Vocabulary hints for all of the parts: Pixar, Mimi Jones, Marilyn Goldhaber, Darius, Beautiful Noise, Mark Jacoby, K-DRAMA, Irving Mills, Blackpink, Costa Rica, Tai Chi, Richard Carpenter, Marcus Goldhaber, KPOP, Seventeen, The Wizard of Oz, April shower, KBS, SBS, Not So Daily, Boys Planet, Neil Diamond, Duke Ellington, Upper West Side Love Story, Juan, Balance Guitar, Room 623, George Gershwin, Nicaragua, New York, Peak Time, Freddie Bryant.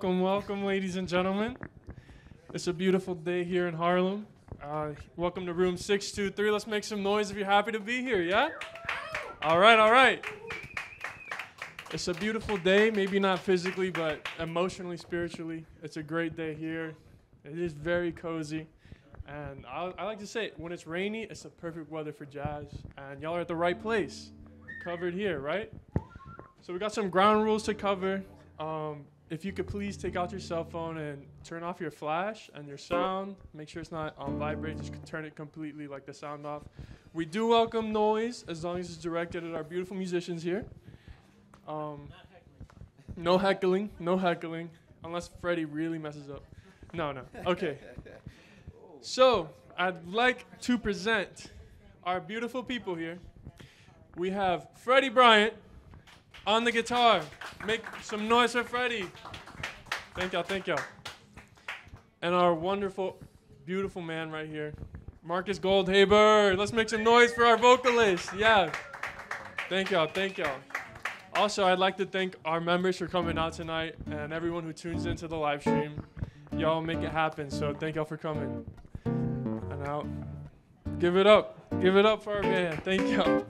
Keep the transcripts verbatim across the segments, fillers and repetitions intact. Welcome, welcome, ladies and gentlemen. It's a beautiful day here in Harlem. Uh, welcome to Room six two three. Let's make some noise if you're happy to be here, yeah? All right, all right. It's a beautiful day, maybe not physically, but emotionally, spiritually. It's a great day here. It is very cozy. And I, I like to say, when it's rainy, it's the perfect weather for jazz. And y'all are at the right place, covered here, right? So we got some ground rules to cover. Um, if you could please take out your cell phone and turn off your flash and your sound. Make sure it's not on vibrate. Just turn it completely, like the sound off. We do welcome noise, as long as it's directed at our beautiful musicians here. Um, no heckling, no heckling, unless Freddie really messes up. No, no, okay. So I'd like to present our beautiful people here. We have Freddie Bryant on the guitar. Make some noise for Freddie. Thank y'all, thank y'all. And our wonderful, beautiful man right here, Marcus Goldhaber. Let's make some noise for our vocalist. Yeah. Thank y'all, thank y'all. Also, I'd like to thank our members for coming out tonight and everyone who tunes into the live stream. Y'all make it happen, so thank y'all for coming. And out. Give it up. Give it up for our band. Thank y'all.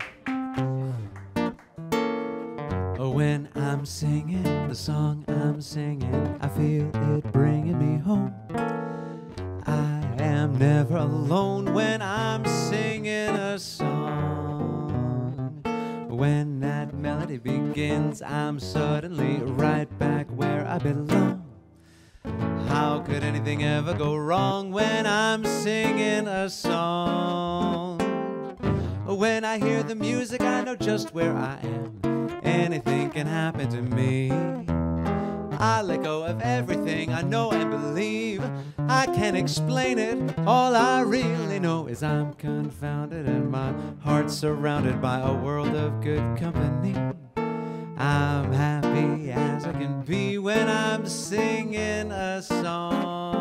When I'm singing the song I'm singing, I feel it bringing me home. I am never alone when I'm singing a song. When that melody begins, I'm suddenly right back where I belong. How could anything ever go wrong when I'm singing a song? When I hear the music, I know just where I am. Anything can happen to me. I let go of everything I know and believe. I can't explain it. All I really know is I'm confounded and my heart's surrounded by a world of good company. I'm happy as I can be when I'm singing a song.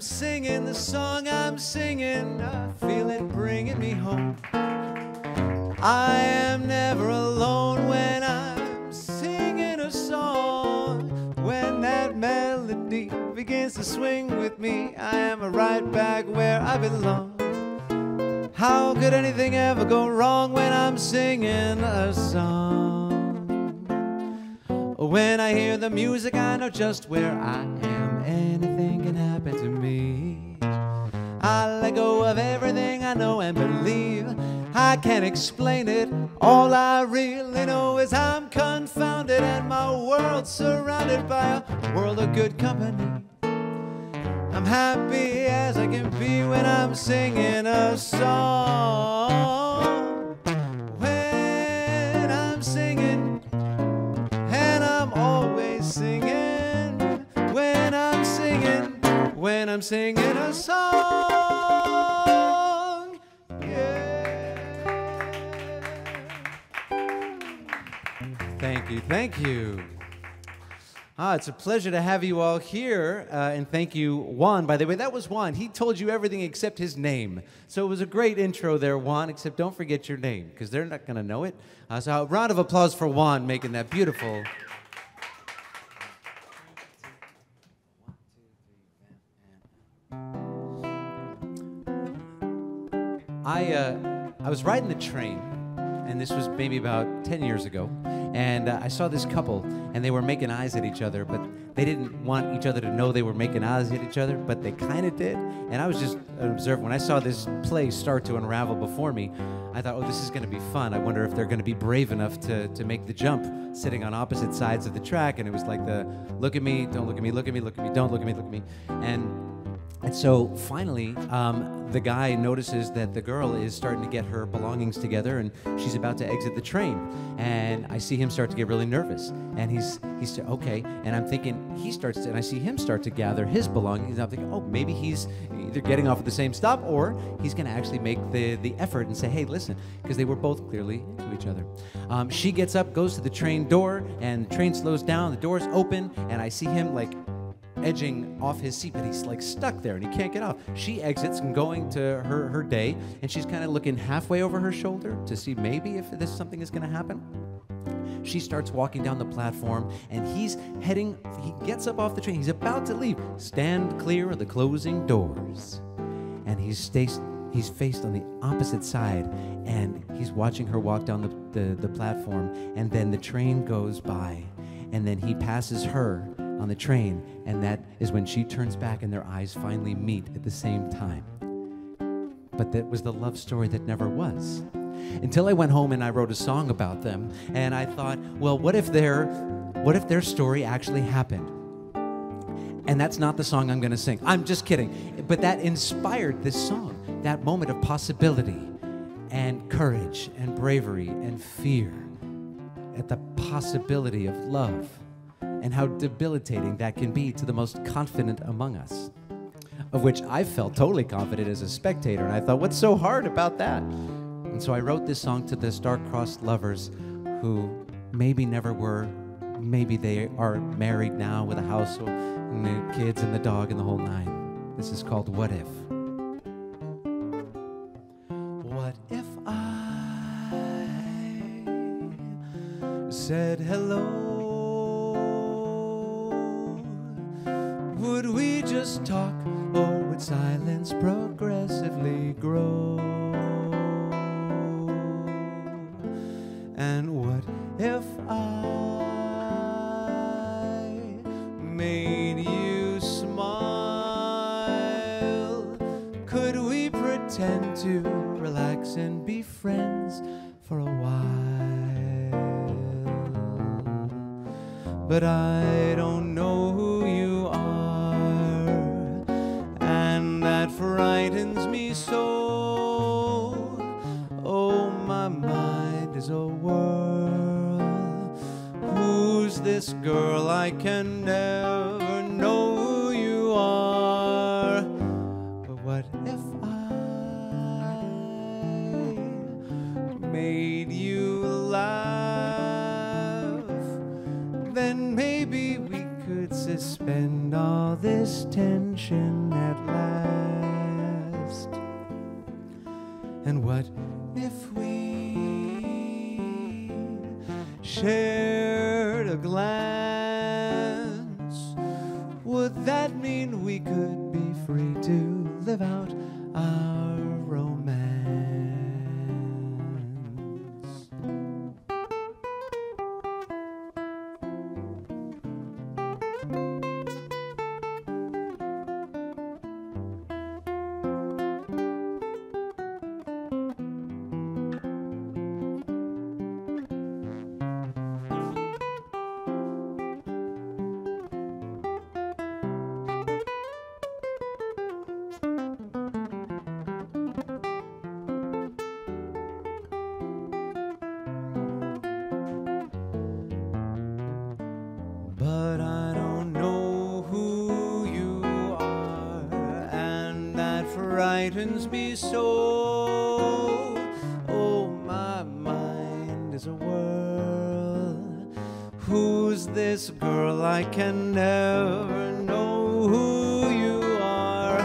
Singing the song I'm singing, I feel it bringing me home. I am never alone when I'm singing a song. When that melody begins to swing with me, I am right back where I belong. How could anything ever go wrong when I'm singing a song? When I hear the music, I know just where I am. Anything can happen to me. I let go of everything I know and believe. I can't explain it. All I really know is I'm confounded and my world's surrounded by a world of good company. I'm happy as I can be when I'm singing a song. When I'm singing, and I'm always singing. When I'm singing a song, yeah. Thank you, thank you. Ah, it's a pleasure to have you all here, uh, and thank you, Juan. By the way, that was Juan. He told you everything except his name. So it was a great intro there, Juan, except don't forget your name, because they're not going to know it. Uh, so a round of applause for Juan making that beautiful... I, uh, I was riding the train, and this was maybe about ten years ago, and uh, I saw this couple, and they were making eyes at each other, but They didn't want each other to know they were making eyes at each other, but they kind of did. And I was just an observer. When I saw this play start to unravel before me, I thought, oh, this is going to be fun. I wonder if they're going to be brave enough to, to make the jump, sitting on opposite sides of the track. And it was like the look at me, don't look at me, look at me, look at me, don't look at me, look at me. And, and so finally, um, the guy notices that the girl is starting to get her belongings together and she's about to exit the train. And I see him start to get really nervous. And he's, he's okay. And I'm thinking, he starts to, and I see him start to gather his belongings. And I'm thinking, oh, maybe he's either getting off at the same stop or he's going to actually make the, the effort and say, hey, listen, because they were both clearly into each other. Um, she gets up, goes to the train door, and the train slows down. The door's open, and I see him, like, edging off his seat, but he's like stuck there and he can't get off. She exits and going to her, her day, and she's kind of looking halfway over her shoulder to see maybe if this something is going to happen. She starts walking down the platform, and he's heading, he gets up off the train, he's about to leave. Stand clear of the closing doors. And he's, stays, he's faced on the opposite side, and he's watching her walk down the, the, the platform, and then the train goes by, and then he passes her on the train, and that is when she turns back and their eyes finally meet at the same time. But that was the love story that never was. Until I went home and I wrote a song about them, and I thought, well, what if their, what if their story actually happened? And that's not the song I'm going to sing. I'm just kidding. But that inspired this song, that moment of possibility and courage and bravery and fear at the possibility of love, and how debilitating that can be to the most confident among us, of which I felt totally confident as a spectator, and I thought, what's so hard about that? And so I wrote this song to the star-crossed lovers who maybe never were, maybe they are married now with a house and the kids and the dog and the whole nine. This is called What If. What if I said hello? Would we just talk, or would silence progressively grow? And what if I made you smile? Could we pretend to relax and be friends for a while? But I don't know who you are, that frightens me so. Oh, my mind is a whirl. Who's this girl? I can never know who you are. But what if I made you laugh? Then maybe we could suspend all this tension at last. And what if we shared a glance? Would that mean we could be free to live out our romance? Me so, oh, my mind is a whirl. Who's this girl? I can never know who you are.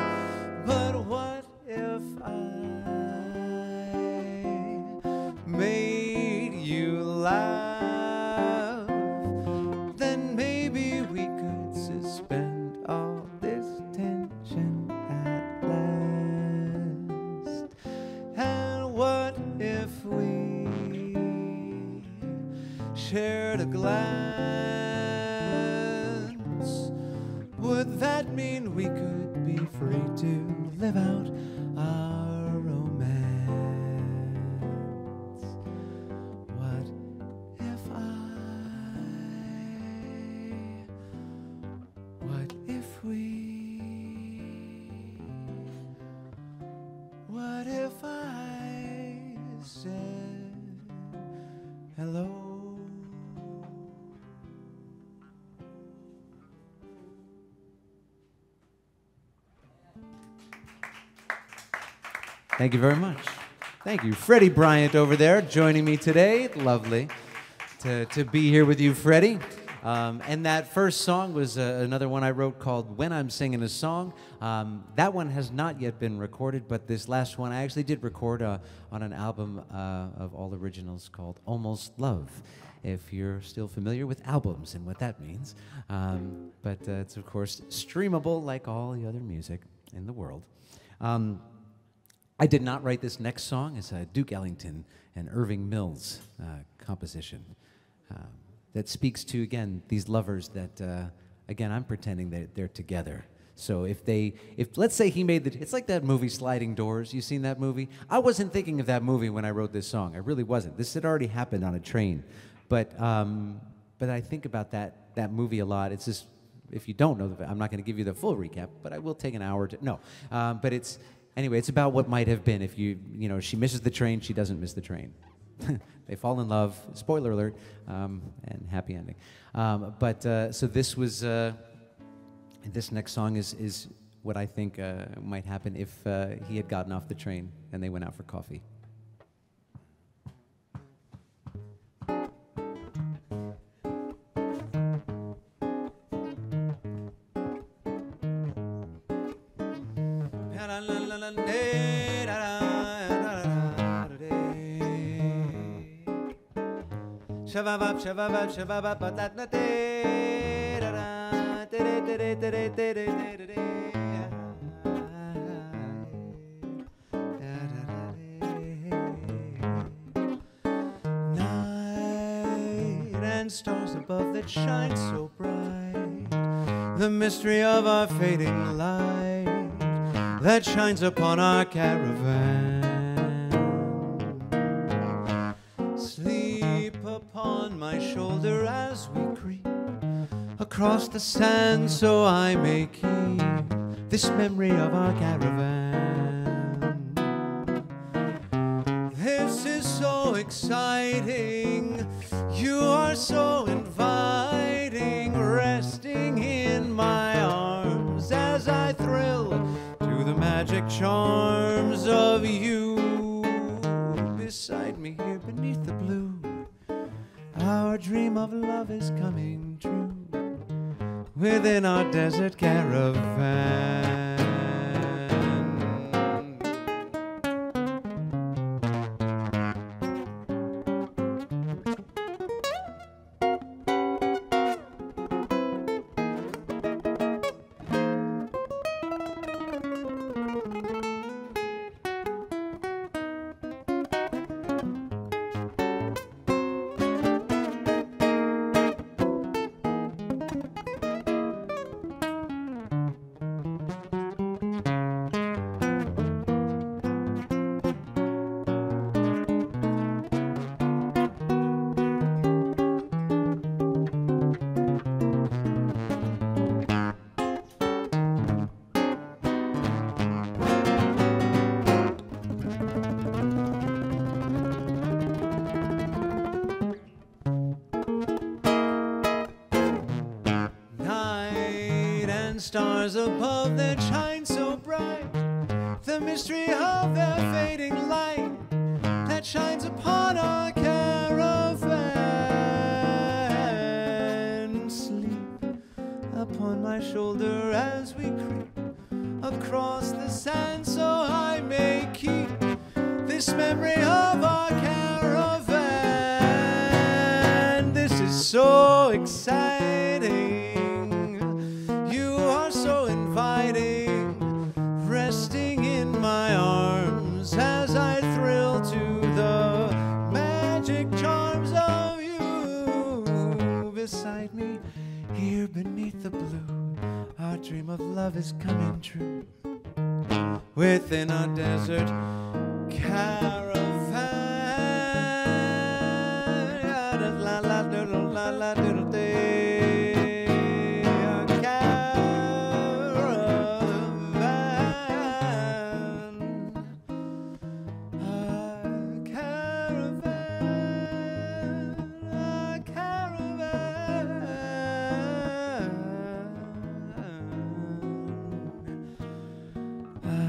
But what if I made you laugh? Then maybe we could suspend all this tension. Shared a glance. would that mean we could be free to live out our romance? What if I, what if we, what if I said hello? Thank you very much. Thank you. Freddie Bryant over there joining me today. Lovely to, to be here with you, Freddie. Um, and that first song was uh, another one I wrote called When I'm Singing a Song. Um, that one has not yet been recorded, but this last one I actually did record uh, on an album uh, of all originals called Almost Love, if you're still familiar with albums and what that means. Um, but uh, it's, of course, streamable like all the other music in the world. Um, I did not write this next song. It's a Duke Ellington and Irving Mills uh, composition um, that speaks to, again, these lovers that, uh, again, I'm pretending that they're together. So if they, if let's say he made the, it's like that movie Sliding Doors. You seen that movie? I wasn't thinking of that movie when I wrote this song. I really wasn't. This had already happened on a train. But, um, but I think about that, that movie a lot. It's just, if you don't know, the, I'm not going to give you the full recap, but I will take an hour to, no. Um, but it's, Anyway, it's about what might have been if you, you know, she misses the train, she doesn't miss the train. They fall in love, spoiler alert, um, and happy ending. Um, but, uh, so this was, uh, this next song is, is what I think uh, might happen if uh, he had gotten off the train and they went out for coffee. Shabab, shabab, shabab, patat na te, da da, te te te te te te te te te. Night and stars above that shine so bright, the mystery of our fading light that shines upon our caravan. Across the sand so I may keep this memory of our caravan. This is so exciting, you are so inviting, resting in my arms as I thrill to the magic charms of you. Beside me here beneath the blue, our dream of love is coming true within our desert caravan. Stars above that shine so bright, the mystery of their fading light that shines upon our caravan. Sleep upon my shoulder as we creep across the sand so I may keep this memory of our caravan. This is so exciting, resting in my arms as I thrill to the magic charms of you. Beside me, here beneath the blue, our dream of love is coming true within our desert caravan. La la doodle, la la doodle day, caravan, a caravan, a caravan, our caravan,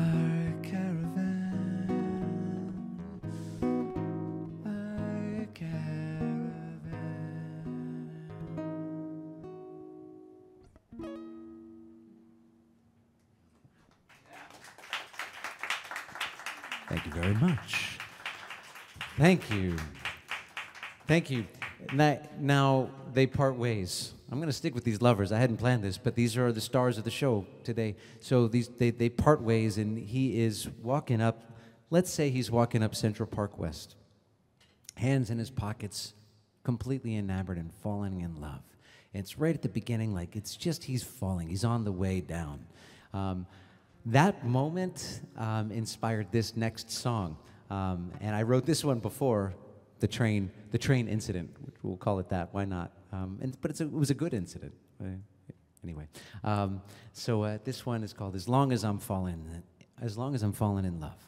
our caravan. Thank you very much. Thank you. Thank you. Now, now they part ways. I'm going to stick with these lovers. I hadn't planned this, but these are the stars of the show today. So these they, they part ways, and he is walking up. Let's say he's walking up Central Park West, hands in his pockets, completely enamored and falling in love. And it's right at the beginning, like it's just he's falling. He's on the way down. Um, that moment um, inspired this next song, um, and I wrote this one before the train, the train incident. Which we'll call it that. Why not? Um, and, but it's a, it was a good incident. Uh, anyway, um, so uh, this one is called "As Long as I'm Falling," as long as I'm falling in love.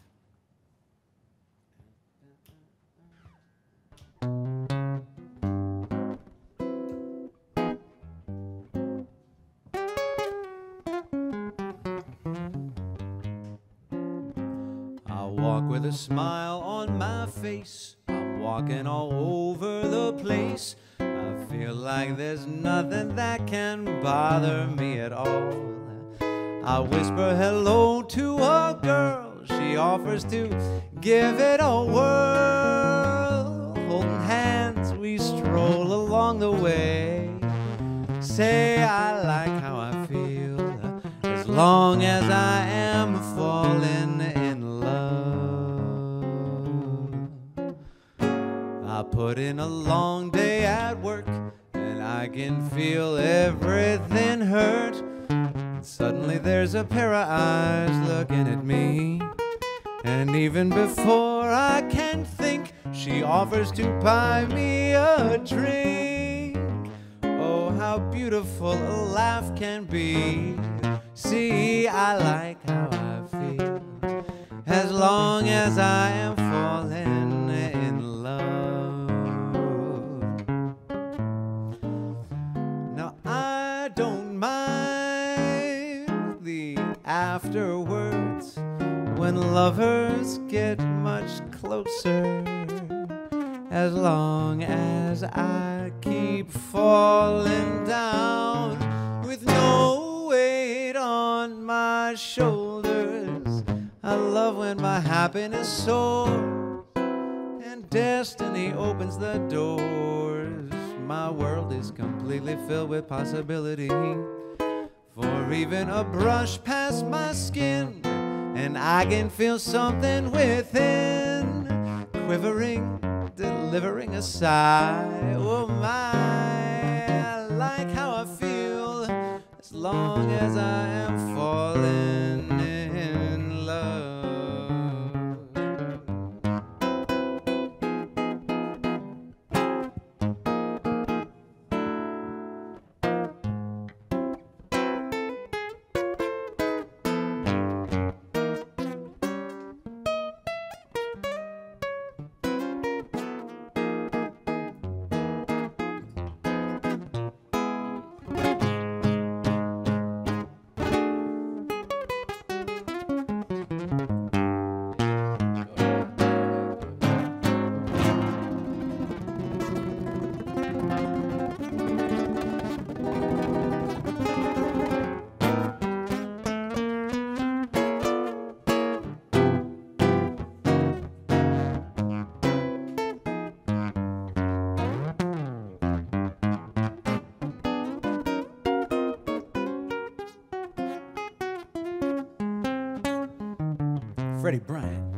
I walk with a smile on my face. I'm walking all over the place. I feel like there's nothing that can bother me at all. I whisper hello to a girl. She offers to give it a whirl. Holding hands, we stroll along the way. Say I like how I feel, as long as I am falling in love. I put in a long day at work, and I can feel everything hurt. And suddenly there's a pair of eyes looking at me, and even before I can think, she offers to buy me a drink. Oh, how beautiful a laugh can be. See, I like how I feel, as long as I am falling in love. Now I don't mind the afterwards, when lovers get much closer, as long as I keep falling down with no weight on my shoulders. I love when my happiness soars and destiny opens the doors. My world is completely filled with possibility, for even a brush past my skin, and I can feel something within, quivering, delivering a sigh. Oh my, I like how I feel, as long as I am falling in love. Freddie Bryant.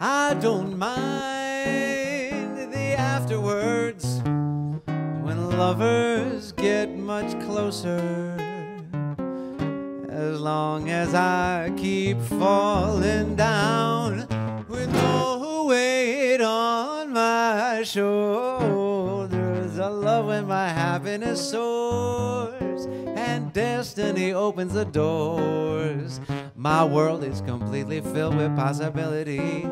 I don't mind the afterwards, when lovers get much closer. As long as I keep falling down with no weight on my shoulders, I love when my happiness soars and destiny opens the doors. My world is completely filled with possibility,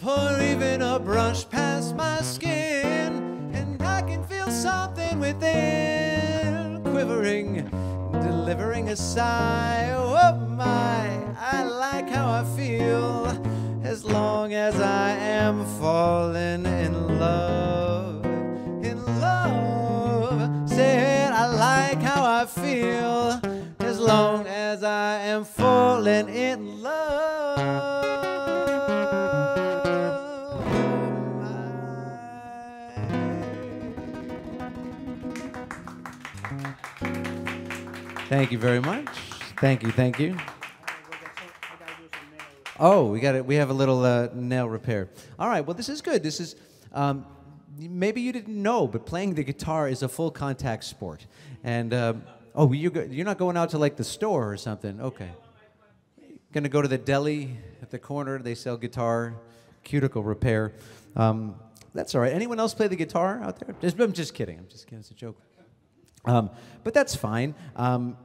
for even a brush past my skin, and I can feel something within quivering, delivering a sigh. Oh my, I like how I feel, as long as I am falling in love, in love. Said I like how I feel, as long as I am falling in love. Oh my. Thank you very much. Thank you, thank you. Oh, we got it. We have a little uh, nail repair. All right. Well, this is good. This is um, maybe you didn't know, but playing the guitar is a full contact sport. And um, oh, you're go you're not going out to like the store or something. Okay. Gonna go to the deli at the corner. They sell guitar, cuticle repair. Um, that's all right. Anyone else play the guitar out there? Just, I'm just kidding. I'm just kidding. It's a joke. Um, but that's fine. Um,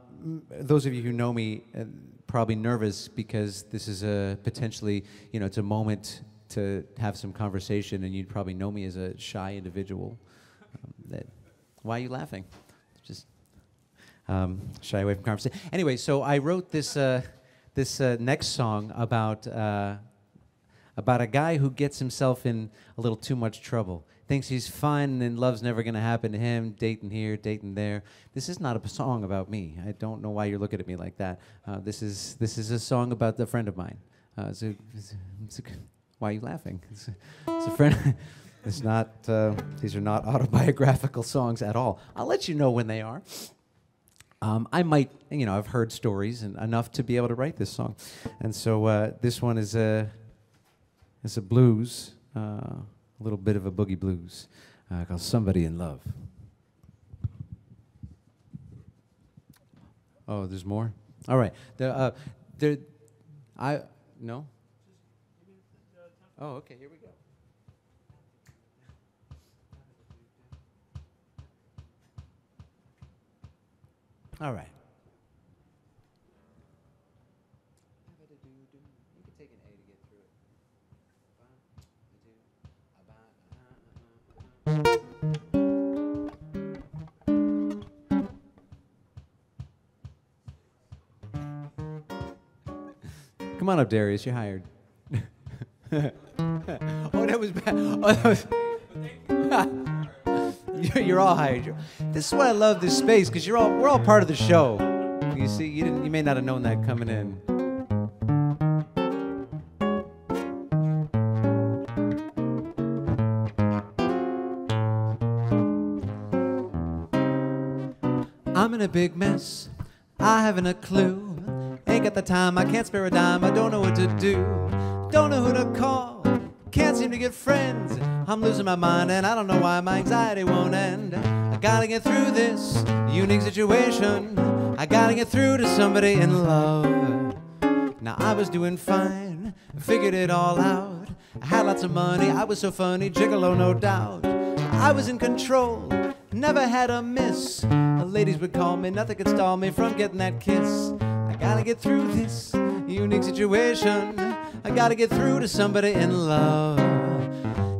those of you who know me uh, probably nervous because this is a potentially, you know, it's a moment to have some conversation, and you'd probably know me as a shy individual. Um, that, why are you laughing? Just um, shy away from conversation. Anyway, so I wrote this uh, this uh, next song about uh, about a guy who gets himself in a little too much trouble. Thinks he's fine and love's never going to happen to him, dating here, dating there. This is not a song about me. I don't know why you're looking at me like that. Uh, this is this is a song about a friend of mine. Uh, it's a, it's a, it's a, why are you laughing? It's a, it's a friend. It's not, uh, these are not autobiographical songs at all. I'll let you know when they are. Um, I might, you know, I've heard stories and enough to be able to write this song. And so uh, this one is a, it's a blues. Uh, A little bit of a boogie blues uh, called Somebody in Love. Oh, there's more? All right. The, uh, the, I, no? Oh, okay, here we go. All right. Come on up, Darius, you're hired. Oh, that was bad. Oh, that was you're, you're all hired. You're, this is why I love this space, because you're all we're all part of the show. You see, you didn't you may not have known that coming in. I'm in a big mess, I haven't a clue. Ain't got the time, I can't spare a dime. I don't know what to do, don't know who to call, can't seem to get friends. I'm losing my mind and I don't know why. My anxiety won't end. I gotta get through this unique situation. I gotta get through to somebody in love. Now I was doing fine, figured it all out. I had lots of money, I was so funny, gigolo no doubt. I was in control, never had a miss. The ladies would call me, nothing could stall me from getting that kiss. I gotta get through this unique situation. I gotta get through to somebody in love.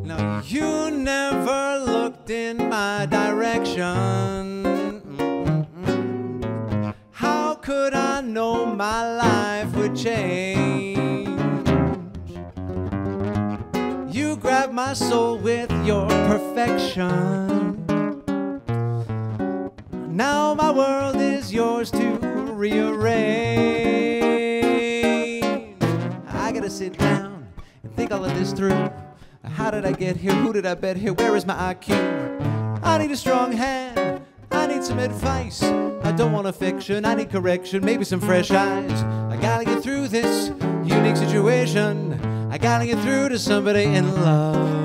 Now you never looked in my direction. Mm-mm-mm. How could I know my life would change? You grabbed my soul with your perfection. Now my world is yours to rearrange. I gotta sit down and think all of this through. How did I get here? Who did I bet here? Where is my I Q? I need a strong hand. I need some advice. I don't want a fiction. I need correction. Maybe some fresh eyes. I gotta get through this unique situation. I gotta get through to somebody in love.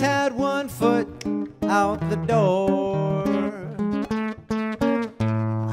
always had one foot out the door.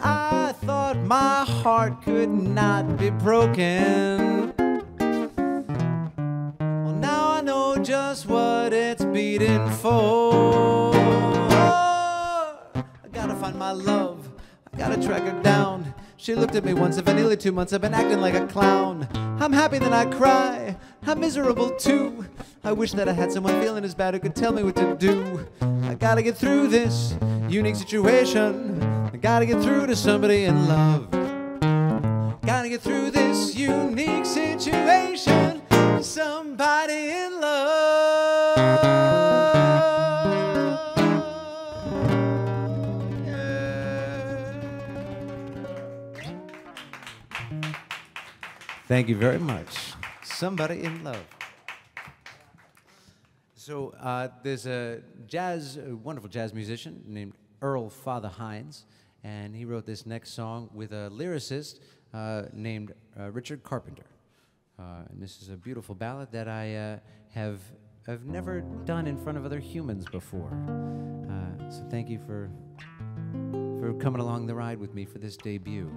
I thought my heart could not be broken. Well, now I know just what it's beating for. I gotta find my love, I gotta track her down. She looked at me once, and for nearly two months I've been acting like a clown. I'm happy then I cry, I'm miserable too. I wish that I had someone feeling as bad who could tell me what to do. I gotta get through this unique situation. I gotta get through to somebody in love. Gotta get through this unique situation to somebody in love. Thank you very much. Somebody in love. So uh, there's a jazz, a wonderful jazz musician named Earl Fatha Hines, and he wrote this next song with a lyricist uh, named uh, Richard Carpenter. Uh, and this is a beautiful ballad that I uh, have I've never done in front of other humans before. Uh, so thank you for for coming along the ride with me for this debut.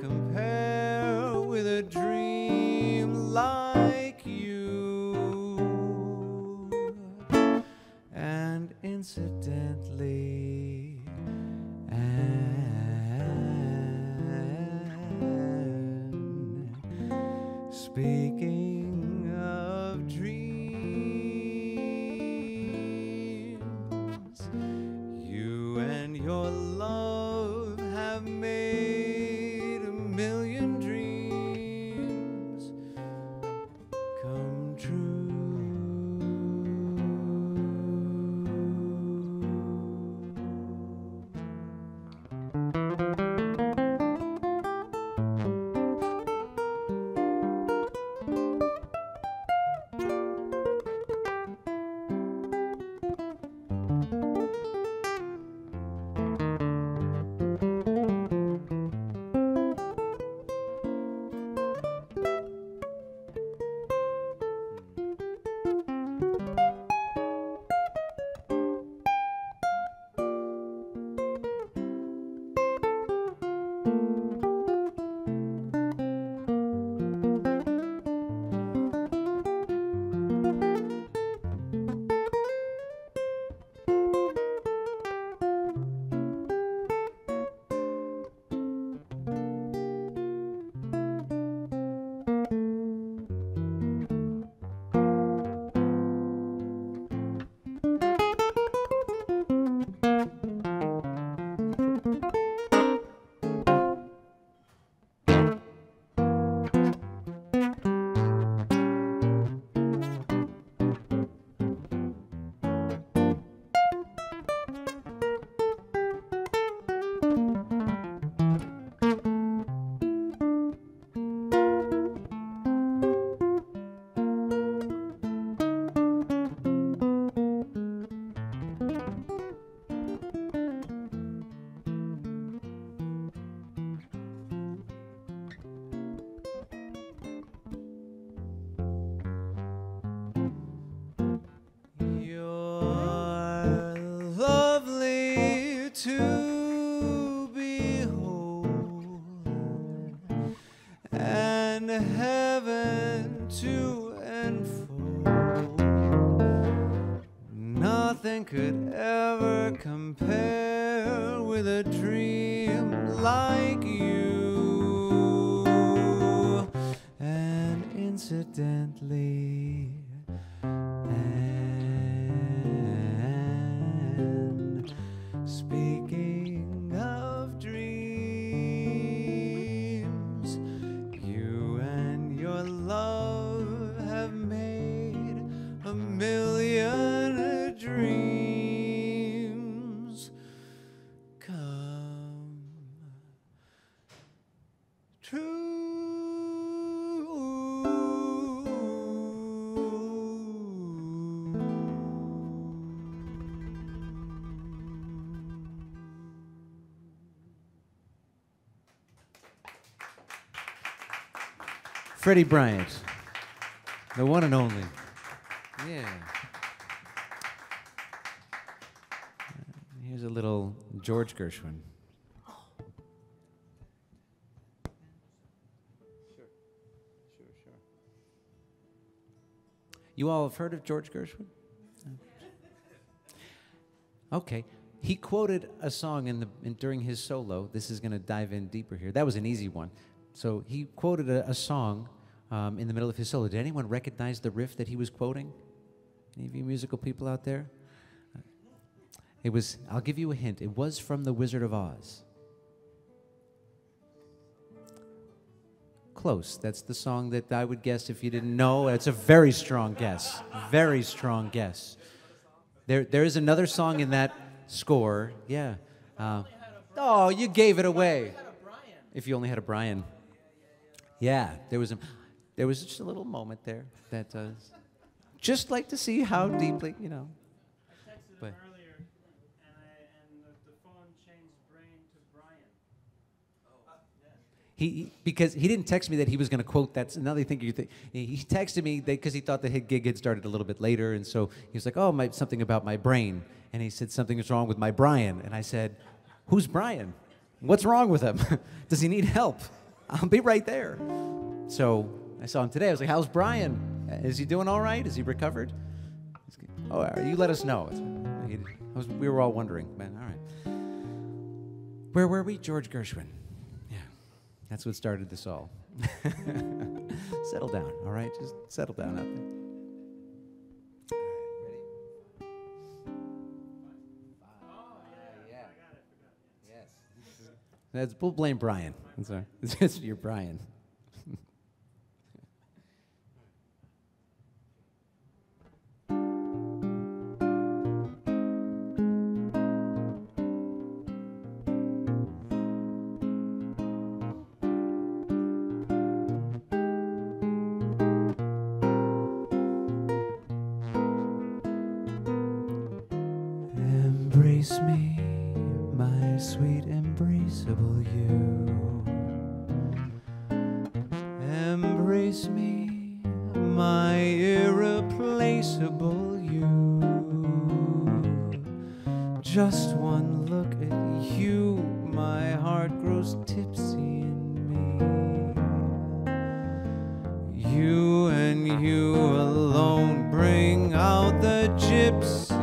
Compare with a dream like you. to and fro. Nothing could ever compare with a dream like you. And incidentally, and speaking of dreams, you and your love have made a million dreams come true. Freddie Bryant, the one and only. Yeah. Here's a little George Gershwin. Sure, sure, sure. You all have heard of George Gershwin? Okay. He quoted a song in the in, during his solo. This is going to dive in deeper here. That was an easy one. So he quoted a, a song um, in the middle of his solo. Did anyone recognize the riff that he was quoting? Any of you musical people out there? Uh, it was, I'll give you a hint, it was from The Wizard of Oz. Close, that's the song that I would guess if you didn't know. It's a very strong guess, very strong guess. There, there is another song in that score, yeah. Uh, oh, you gave it away. If you only had a Brian. Yeah, there was a, there was just a little moment there that uh, just like to see how deeply, you know. I texted but. him earlier, and, I, and the, the phone changed Brain to Brian. Oh, yeah. He because he didn't text me that he was going to quote that. Another thing you think he texted me because he thought the hit gig had started a little bit later, and so he was like, "Oh, my, something about my brain," and he said something is wrong with my Brian, and I said, "Who's Brian? What's wrong with him? Does he need help? I'll be right there." So I saw him today. I was like, "How's Brian? Is he doing all right? Is he recovered?" "Oh, you let us know." I was, we were all wondering. But all right. Where were we? George Gershwin. Yeah, that's what started this all. Settle down, all right? Just settle down out there. That's, we'll blame Brian. That's all right. It's just your Brian. Embrace me, my sweet embraceable you. Embrace me, my irreplaceable you. Just one look at you, my heart grows tipsy in me. You and you alone bring out the gypsy.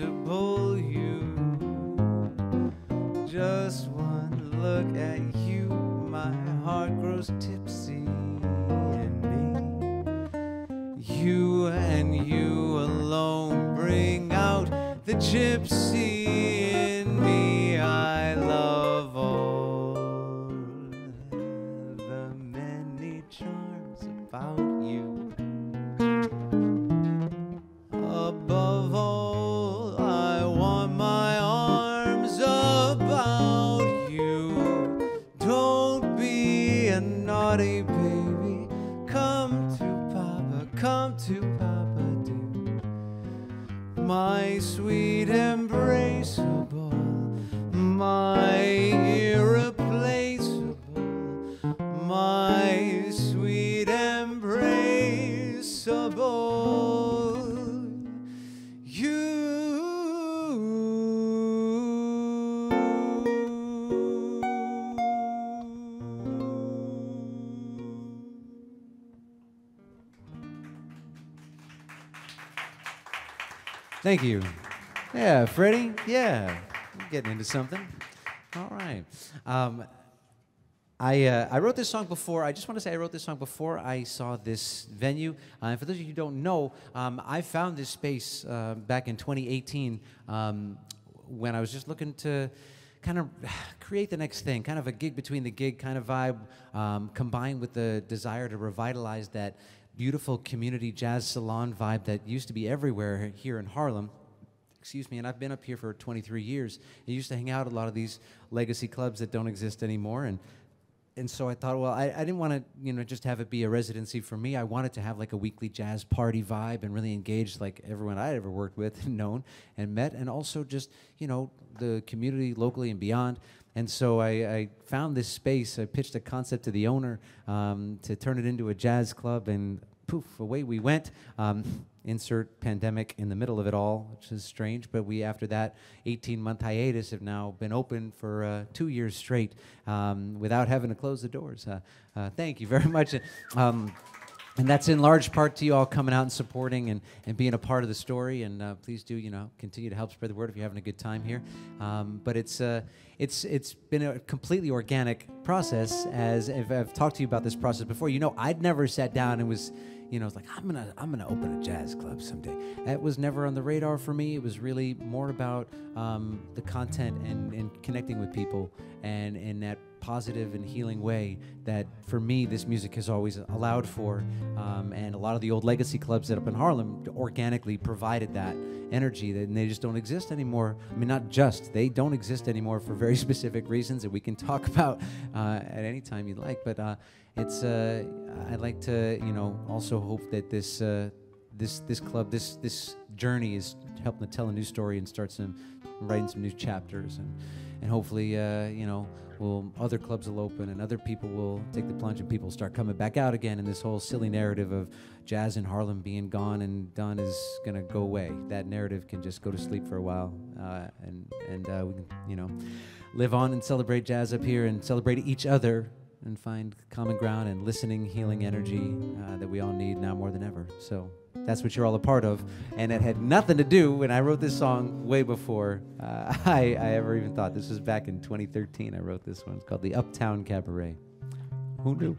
to pull you. Just one look at you, my heart grows tipsy. And me, you and you alone bring out the gypsy in me. I love all the many charms about you. Above all, I want my arms about you. Don't be a naughty baby. Come to Papa, come to Papa do. My sweet embraceable, my irreplaceable, my sweet embraceable. Thank you. Yeah, Freddie. Yeah, I'm getting into something. All right. Um, I uh, I wrote this song before. I just want to say I wrote this song before I saw this venue. Uh, and for those of you who don't know, um, I found this space uh, back in twenty eighteen um, when I was just looking to kind of create the next thing, kind of a gig between the gig kind of vibe, um, combined with the desire to revitalize that beautiful community jazz salon vibe that used to be everywhere here in Harlem. Excuse me, and I've been up here for twenty-three years. I used to hang out at a lot of these legacy clubs that don't exist anymore, and and so I thought, well, I, I didn't want to, you know, just have it be a residency for me. I wanted to have like a weekly jazz party vibe and really engage like everyone I'd ever worked with and known and met, and also just, you know, the community locally and beyond. And so I, I found this space. I pitched a concept to the owner um, to turn it into a jazz club, and poof, away we went. Um, insert pandemic in the middle of it all, which is strange, but we, after that eighteen-month hiatus, have now been open for uh, two years straight um, without having to close the doors. Uh, uh, thank you very much. Um, And that's in large part to you all coming out and supporting and, and being a part of the story. And uh, please do, you know, continue to help spread the word if you're having a good time here. Um, but it's, uh, it's, it's been a completely organic process. As if I've talked to you about this process before, you know, I'd never sat down and was, you know, it's like, I'm gonna, I'm gonna open a jazz club someday. That was never on the radar for me. It was really more about um, the content and, and connecting with people, and in that positive and healing way that, for me, this music has always allowed for. Um, and a lot of the old legacy clubs that up in Harlem organically provided that energy, and they just don't exist anymore. I mean, not just, they don't exist anymore for very specific reasons that we can talk about uh, at any time you'd like. But uh, it's, uh, I'd like to, you know, also hope that this, uh, this, this club, this, this journey is helping to tell a new story and start some, writing some new chapters. And, and hopefully, uh, you know, will other clubs will open and other people will take the plunge and people start coming back out again, and this whole silly narrative of jazz in Harlem being gone and done is gonna go away. That narrative can just go to sleep for a while, uh, and, and uh, we can, you know, live on and celebrate jazz up here and celebrate each other and find common ground and listening, healing energy uh, that we all need now more than ever. So that's what you're all a part of, and it had nothing to do when I wrote this song way before uh, I, I ever even thought. This was back in twenty thirteen I wrote this one. It's called The Uptown Cabaret. Who knew?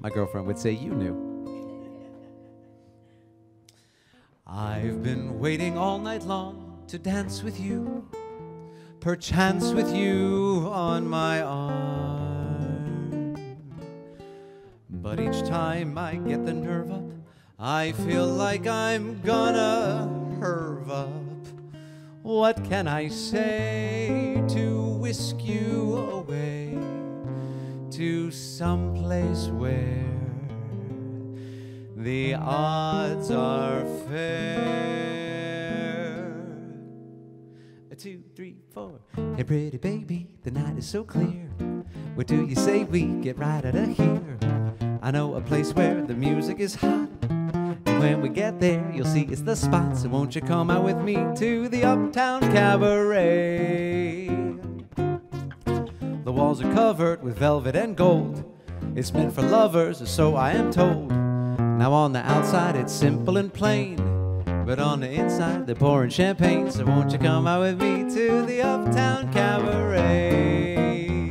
My girlfriend would say, you knew. I've been waiting all night long to dance with you, perchance with you on my arm. But each time I get the nerve up, I feel like I'm gonna herve up. What can I say to whisk you away to some place where the odds are fair? A two, three, four. Hey, pretty baby, the night is so clear. What do you say we get right out of here? I know a place where the music is hot, and when we get there, you'll see it's the spot. So won't you come out with me to the Uptown Cabaret? The walls are covered with velvet and gold. It's meant for lovers, or so I am told. Now on the outside, it's simple and plain. but on the inside they're pouring champagne. So won't you come out with me to the Uptown Cabaret?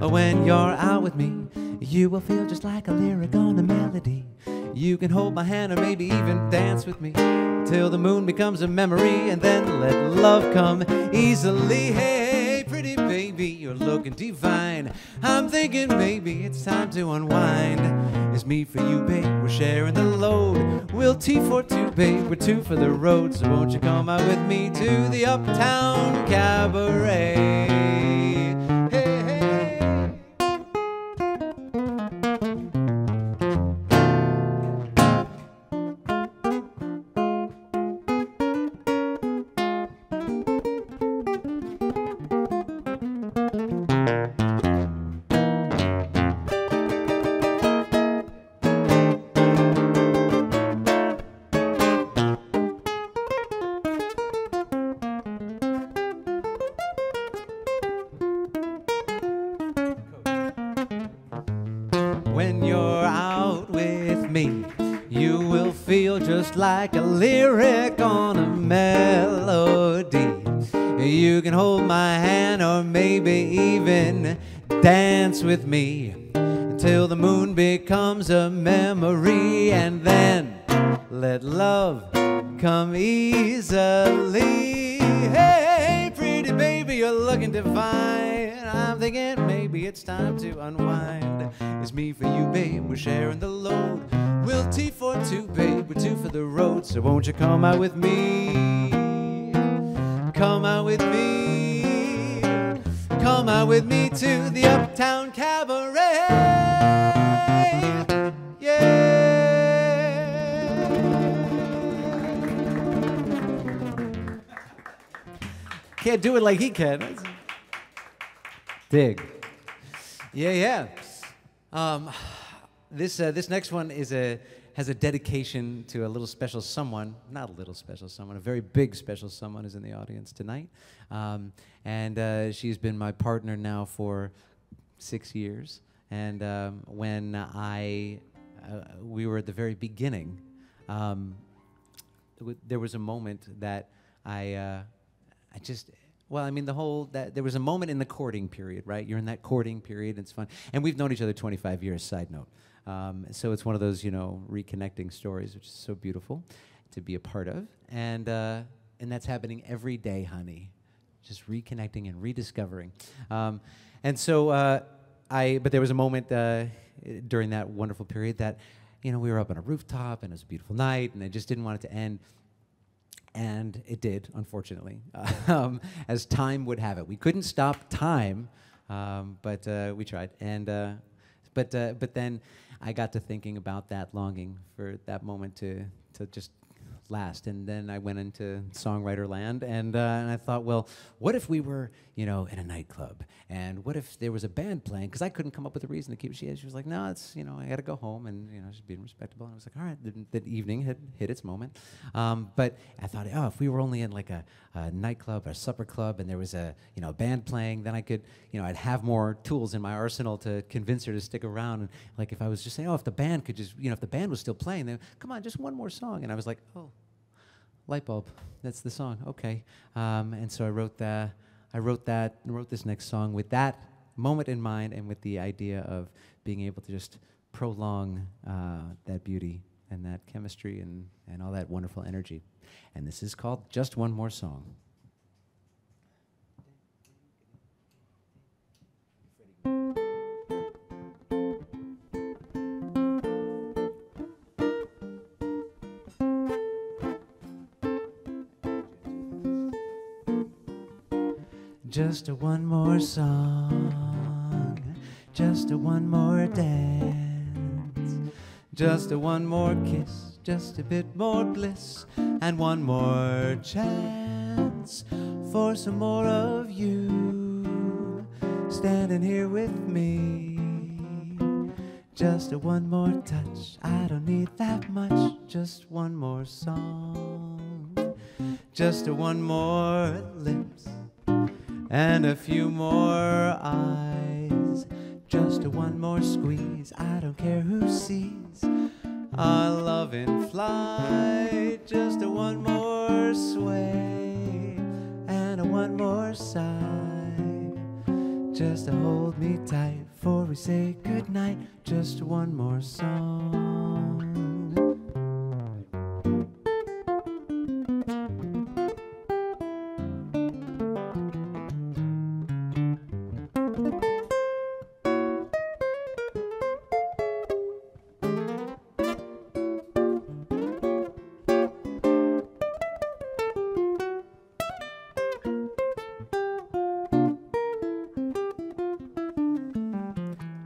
When you're out with me, you will feel just like a lyric on a melody. You can hold my hand or maybe even dance with me till the moon becomes a memory, and then let love come easily. Hey, pretty baby, you're looking divine. I'm thinking maybe it's time to unwind. It's me for you, babe, we're sharing the load. We'll tee for two, babe, we're two for the road. So won't you come out with me to the Uptown Cabaret? Like a lyric on a melody, you can hold my hand or maybe even dance with me till the moon becomes a memory, and then let love come easily. Hey, pretty baby, you're looking divine. I'm thinking maybe it's time to unwind. It's me for you, babe, we're sharing the load. We'll tee for two, babe, we're two for the road. So won't you come out with me? Come out with me. Come out with me to the Uptown Cabaret. Yeah. Can't do it like he can. Dig. Yeah, yeah. Um, This, uh, this next one is a, has a dedication to a little special someone, not a little special someone, a very big special someone is in the audience tonight. Um, and uh, she's been my partner now for six years. And um, when I, uh, we were at the very beginning, um, w there was a moment that I, uh, I just, well, I mean, the whole, that, there was a moment in the courting period, right? You're in that courting period, it's fun. And we've known each other twenty-five years, side note. Um, so it's one of those, you know, reconnecting stories, which is so beautiful to be a part of. And, uh, and that's happening every day, honey. Just reconnecting and rediscovering. Um, and so uh, I, but there was a moment uh, during that wonderful period that, you know, we were up on a rooftop and it was a beautiful night and I just didn't want it to end. And it did, unfortunately, um, as time would have it. We couldn't stop time, um, but uh, we tried. And, uh, but, uh, but then, I got to thinking about that longing for that moment to, to just last. And then I went into songwriter land, and, uh, and I thought, well, what if we were, you know, in a nightclub? And what if there was a band playing? Because I couldn't come up with a reason to keep, she, she was like, no, it's, you know, I got to go home, and, you know, just being respectable. And I was like, all right, th that evening had hit its moment. Um, but I thought, oh, if we were only in like a, a nightclub or a supper club and there was a, you know, a band playing, then I could, you know, I'd have more tools in my arsenal to convince her to stick around. And like, if I was just saying, oh, if the band could just, you know, if the band was still playing, then come on, just one more song. And I was like, oh, light bulb, that's the song, okay. Um, and so I wrote the, I wrote that, and wrote this next song with that moment in mind, and with the idea of being able to just prolong uh, that beauty and that chemistry and and all that wonderful energy. And this is called Just One More Song. Just a one more song, just a one more dance, just a one more kiss, just a bit more bliss, and one more chance for some more of you standing here with me. Just a one more touch, I don't need that much, just one more song, just a one more lips, and a few more eyes, just a one more squeeze, I don't care who sees, our love in flight. Just a one more sway and a one more sigh, just to hold me tight before we say goodnight. Just one more song.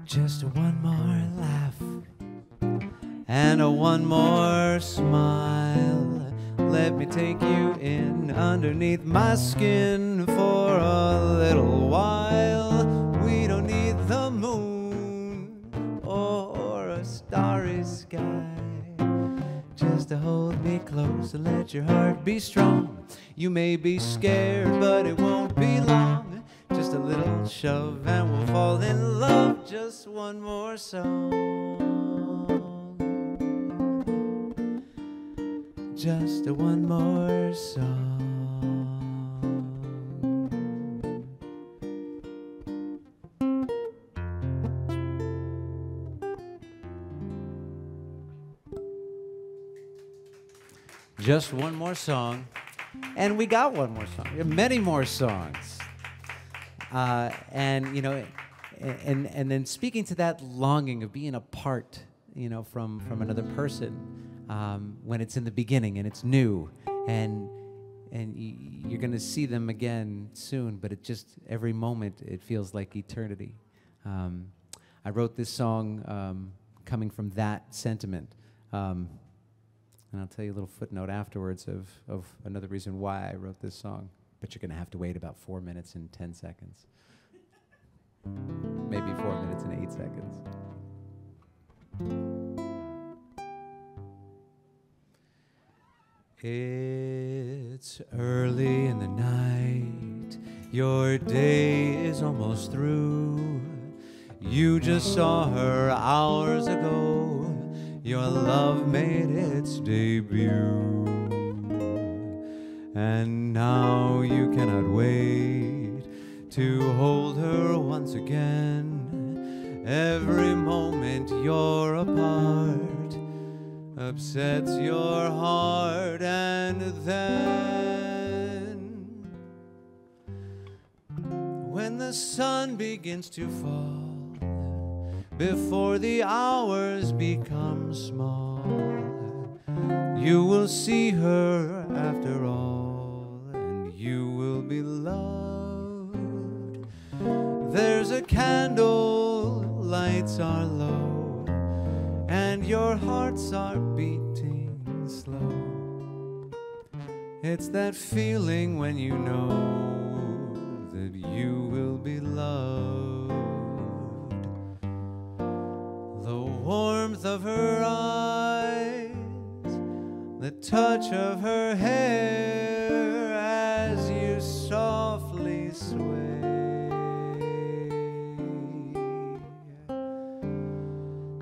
Just one more laugh and a one more smile. Let me take you in underneath my skin for a little while. We don't need the moon or a starry sky, just to hold me close and let your heart be strong. You may be scared, but it won't be long. Just a little shove and we'll fall in love. Just one more song. Just a one more song. Just one more song. And we got one more song. We have many more songs. Uh, and you know, and and then speaking to that longing of being apart, you know, from from another person, um, when it's in the beginning and it's new, and and y you're gonna see them again soon, but it just every moment it feels like eternity. Um, I wrote this song um, coming from that sentiment, um, and I'll tell you a little footnote afterwards of of another reason why I wrote this song. But you're going to have to wait about four minutes and ten seconds. Maybe four minutes and eight seconds. It's early in the night. Your day is almost through. You just saw her hours ago. Your love made its debut. And now you cannot wait to hold her once again. Every moment you're apart upsets your heart, and then when the sun begins to fall, before the hours become small, you will see her after all. You will be loved. There's a candle, lights are low, and your hearts are beating slow. It's that feeling when you know that you will be loved. The warmth of her eyes, the touch of her hair, as you softly sway,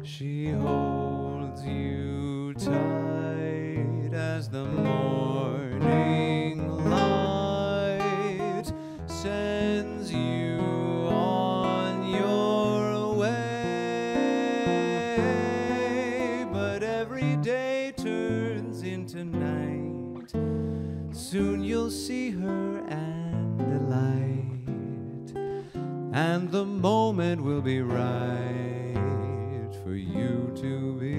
she holds you tight as the morning light sends you on your way. But every day turns into night. Soon you'll see her and the light, and the moment will be right for you to be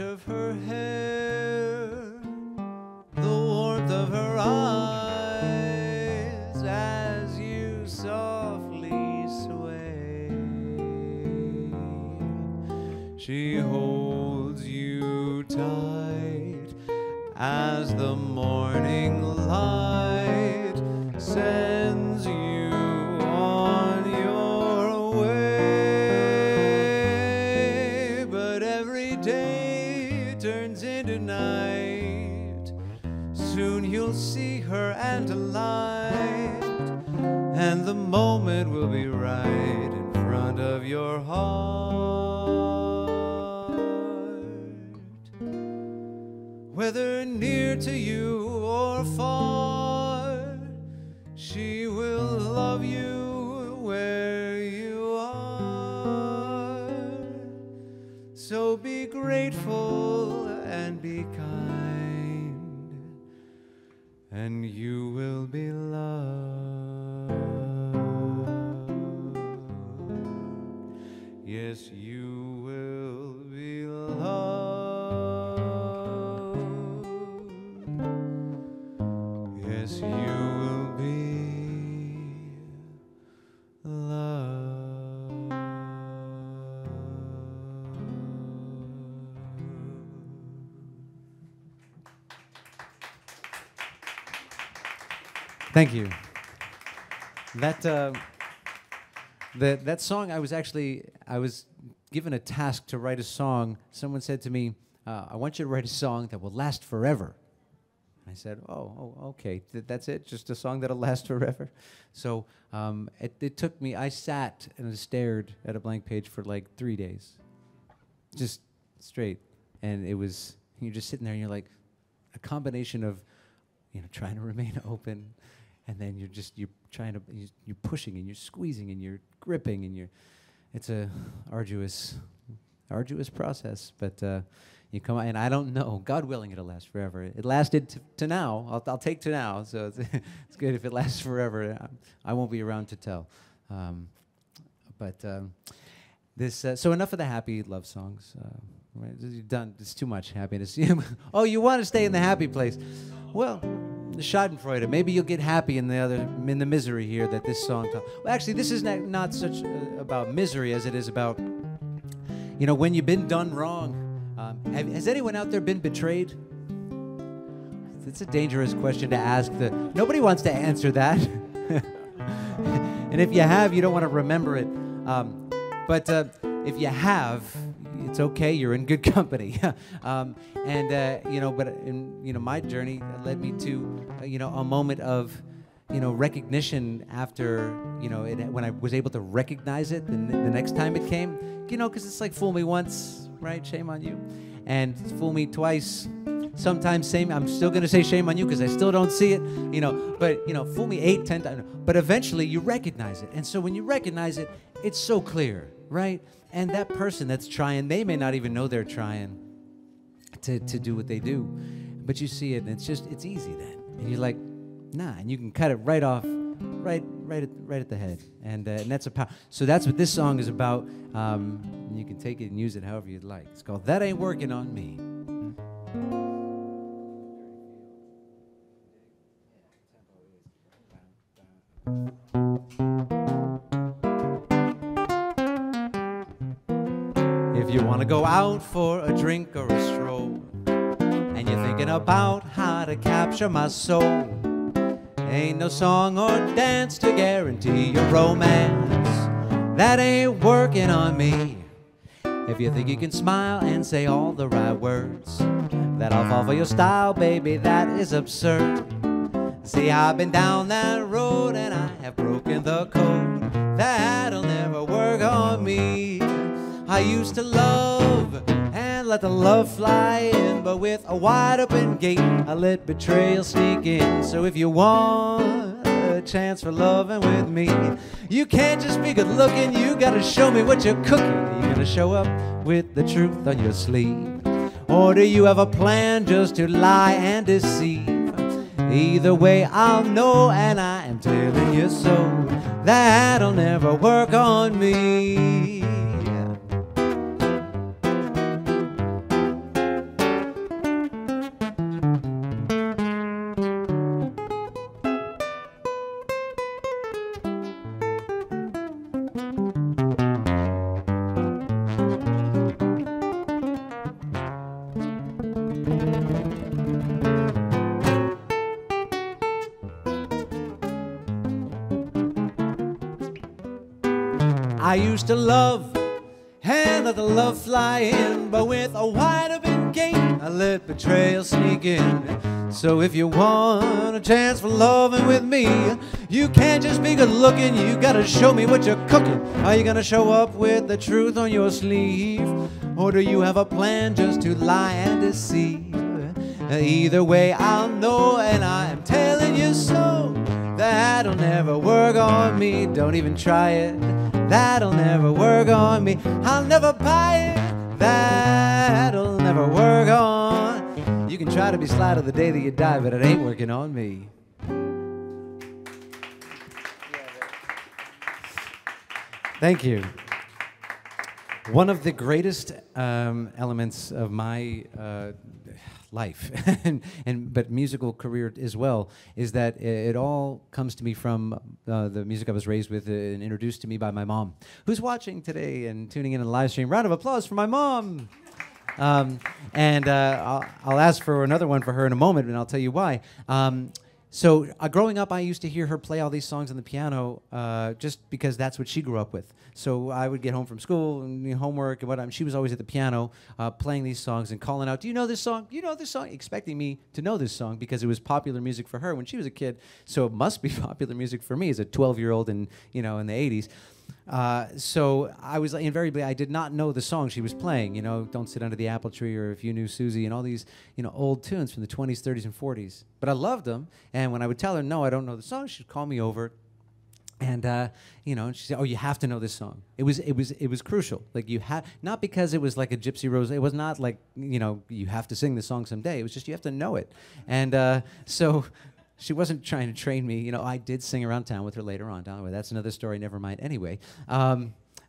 of her hair, the warmth of her eyes, as you softly sway, as the morning light sends you on your way. But every day turns into night. Soon you'll see her and a light, and the moment will be right in front of your heart. Whether near to you or far, she will love you where you are. So be grateful and be kind, and you will be loved. Yes, you will be loved. Yes, you will be loved. Thank you. That uh, that that song, I was actually I was given a task to write a song. Someone said to me, uh, "I want you to write a song that will last forever." I said, oh, oh okay, Th that's it? Just a song that'll last forever? So um, it, it took me, I sat and stared at a blank page for like three days, just straight. And it was, you're just sitting there and you're like, a combination of, you know, trying to remain open, and then you're just, you're trying to, you're pushing and you're squeezing and you're gripping and you're, it's a arduous, arduous process, but uh, you come out, and I don't know. God willing, it'll last forever. It lasted t to now. I'll, I'll take to now, so it's, it's good if it lasts forever. I, I won't be around to tell. Um, but um, this. Uh, so enough of the happy love songs. Uh, right? You're done. It's too much happiness. Oh, you want to stay in the happy place? Well, Schadenfreude. Maybe you'll get happy in the other in the misery here that this song talks. Well, actually, this is not, not such uh, about misery as it is about, you know, when you've been done wrong. Um, have, has anyone out there been betrayed? It's a dangerous question to ask. The, nobody wants to answer that. And if you have, you don't want to remember it. Um, but uh, if you have, it's okay. You're in good company. um, and, uh, you know, but, in, you know, my journey led me to, uh, you know, a moment of, you know, recognition after, you know, it, when I was able to recognize it the, the next time it came. You know, because it's like, fool me once, right? Shame on you. And fool me twice. Sometimes same, I'm still going to say shame on you because I still don't see it, you know. But, you know, fool me eight, ten times. But eventually you recognize it. And so when you recognize it, it's so clear, right? And that person that's trying, they may not even know they're trying to, to do what they do. But you see it, and it's just, it's easy then. And you're like, nah, and you can cut it right off, right right at, right at the head. And, uh, and that's a power. So that's what this song is about. Um, and you can take it and use it however you'd like. It's called That Ain't Working On Me. If you want to go out for a drink or a stroll, and you're thinking about how to capture my soul, ain't no song or dance to guarantee your romance. That ain't working on me. If you think you can smile and say all the right words, that I'll fall for your style, baby, that is absurd. See, I've been down that road and I have broken the code. That'll never work on me. I used to love and let the love fly in, but with a wide open gate, I let betrayal sneak in. So if you want a chance for loving with me, you can't just be good looking, you gotta show me what you're cooking. Are you gonna show up with the truth on your sleeve? Or do you have a plan just to lie and deceive? Either way, I'll know, and I am telling you so. That'll never work on me. I used to love and let the love fly in, but with a wide open gate I let betrayal sneak in. So if you want a chance for loving with me, you can't just be good looking, you gotta show me what you're cooking. Are you gonna show up with the truth on your sleeve, or do you have a plan just to lie and deceive? Either way I'll know, and I am telling you so. That'll never work on me, don't even try it. That'll never work on me, I'll never buy it. That'll never work on. You can try to be sly to the day that you die, but it ain't working on me. Thank you. One of the greatest um, elements of my uh, life, and, and but musical career as well, is that it all comes to me from uh, the music I was raised with and introduced to me by my mom, who's watching today and tuning in on the live stream. Round of applause for my mom. Um, and uh, I'll, I'll ask for another one for her in a moment, and I'll tell you why. Um, So uh, growing up, I used to hear her play all these songs on the piano uh, just because that's what she grew up with. So I would get home from school and do homework and whatnot. She was always at the piano uh, playing these songs and calling out, do you know this song? Do you know this song? Expecting me to know this song because it was popular music for her when she was a kid. So it must be popular music for me as a twelve-year-old in, you know, in the eighties. Uh, so I was invariably, I did not know the song she was playing, you know, Don't Sit Under the Apple Tree or If You Knew Susie and all these, you know, old tunes from the twenties, thirties, and forties. But I loved them. And when I would tell her, no, I don't know the song, she'd call me over and, uh, you know, and she'd say, oh, you have to know this song. It was, it was, it was crucial. Like you had, not because it was like a Gypsy Rose. It was not like, you know, you have to sing this song someday. It was just, you have to know it. And, uh, so she wasn't trying to train me. You know, I did sing around town with her later on. Down the way. That's another story. Never mind. Anyway, um,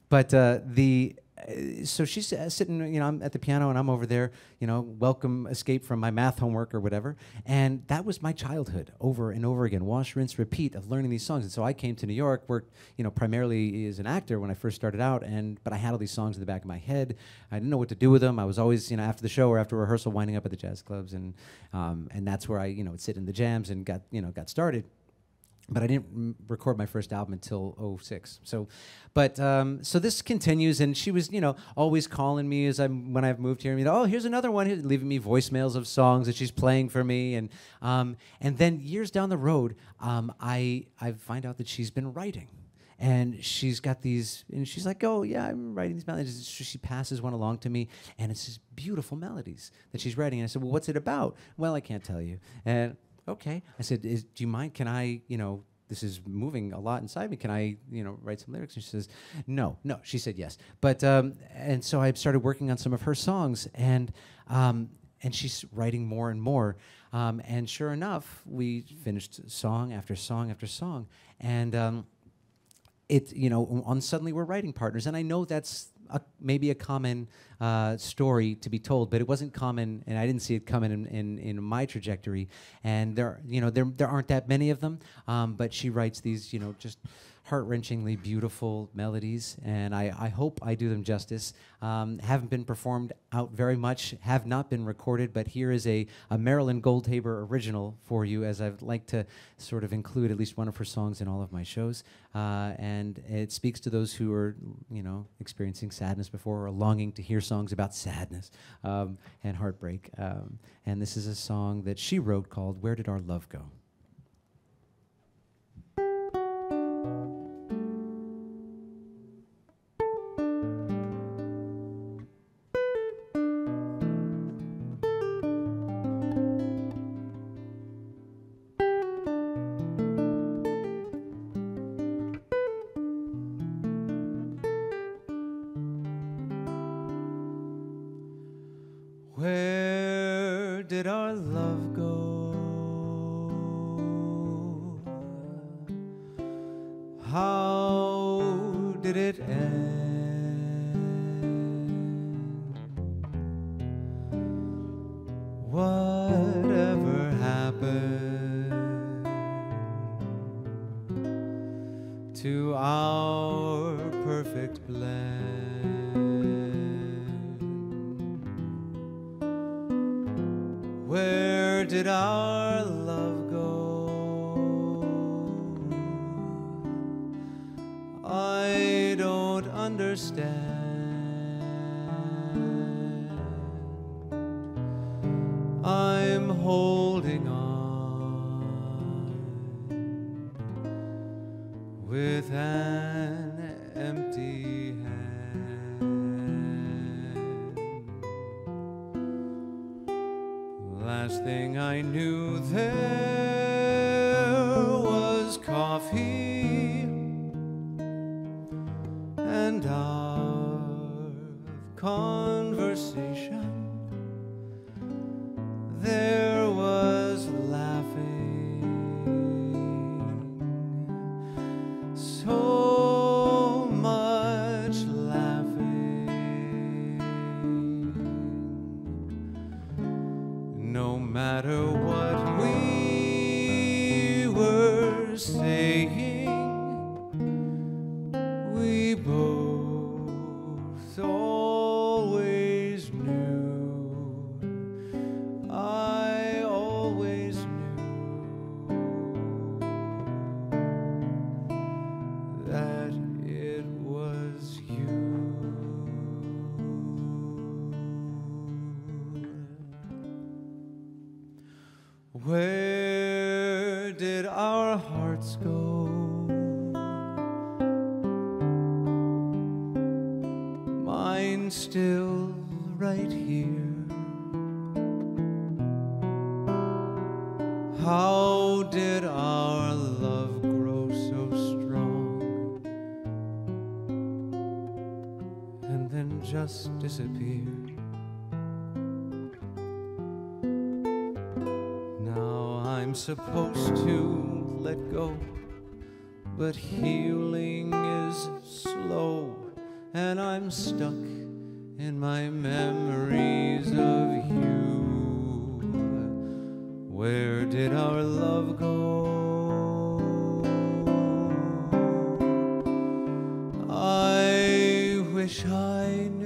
but uh, the uh, so she's uh, sitting. You know, I'm at the piano and I'm over there. You know, welcome escape from my math homework or whatever. And that was my childhood, over and over again, wash, rinse, repeat of learning these songs. And so I came to New York, worked you know primarily as an actor when I first started out. And but I had all these songs in the back of my head. I didn't know what to do with them. I was always you know after the show or after rehearsal winding up at the jazz clubs, and um, and that's where I you know would sit in the jams and got you know got started. But I didn't m record my first album until oh six. So, but um, so this continues, and she was, you know, always calling me as I'm when I've moved here. You know, oh, here's another one, here's leaving me voicemails of songs that she's playing for me, and um, and then years down the road, um, I I find out that she's been writing. And she's got these, and she's like, oh, yeah, I'm writing these melodies. She passes one along to me, and it's these beautiful melodies that she's writing. And I said, well, what's it about? Well, I can't tell you. And okay. I said, Is, do you mind? Can I, you know, this is moving a lot inside me. Can I, you know, write some lyrics? And she says, no, no. She said yes. But, um, and so I started working on some of her songs, and, um, and she's writing more and more. Um, and sure enough, we finished song after song after song. And, um, it, you know, on suddenly we're writing partners. And I know that's a, maybe a common uh, story to be told, but it wasn't common, and I didn't see it coming in, in, in my trajectory. And there, you know, there there aren't that many of them. Um, but she writes these, you know, just heart-wrenchingly beautiful melodies, and I, I hope I do them justice. Um, haven't been performed out very much, have not been recorded, but here is a, a Marilyn Goldhaber original for you, as I'd like to sort of include at least one of her songs in all of my shows. Uh, and it speaks to those who are, you know, experiencing sadness before or longing to hear songs about sadness um, and heartbreak. Um, and this is a song that she wrote called Where Did Our Love Go? I understand. I'm holding on with an empty hand. Last thing I knew, there was coffee and our conversation. There was laughing, so much laughing. No matter what we were saying, where did our hearts go? Mine still right here. How did our love grow so strong and then just disappear? Supposed to let go, but healing is slow, and I'm stuck in my memories of you. Where did our love go? I wish I knew.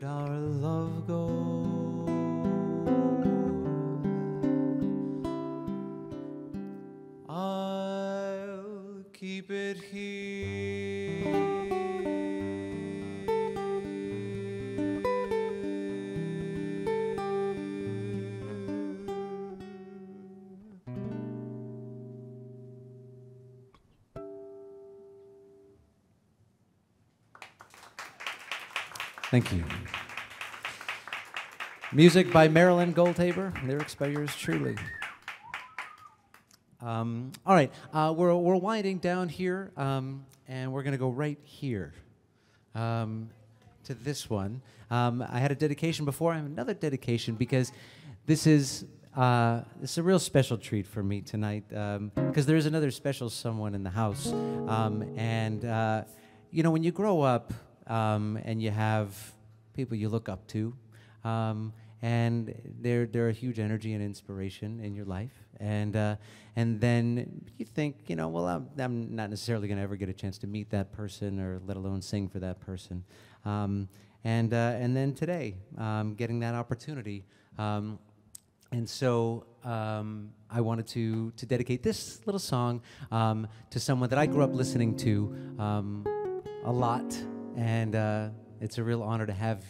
did our love go? I'll keep it here. Thank you. Music by Marilyn Goldhaber, lyrics by yours truly. Um, all right, uh, we're, we're winding down here, um, and we're going to go right here um, to this one. Um, I had a dedication before. I have another dedication because this is, uh, this is a real special treat for me tonight, um, because there is another special someone in the house. Um, and, uh, you know, when you grow up, Um, and you have people you look up to, um, and they're, they're a huge energy and inspiration in your life. And, uh, and then you think, you know, well, I'm, I'm not necessarily going to ever get a chance to meet that person or let alone sing for that person. Um, and, uh, and then today, um, getting that opportunity. Um, and so um, I wanted to, to dedicate this little song um, to someone that I grew up listening to um, a lot. And uh, it's a real honor to have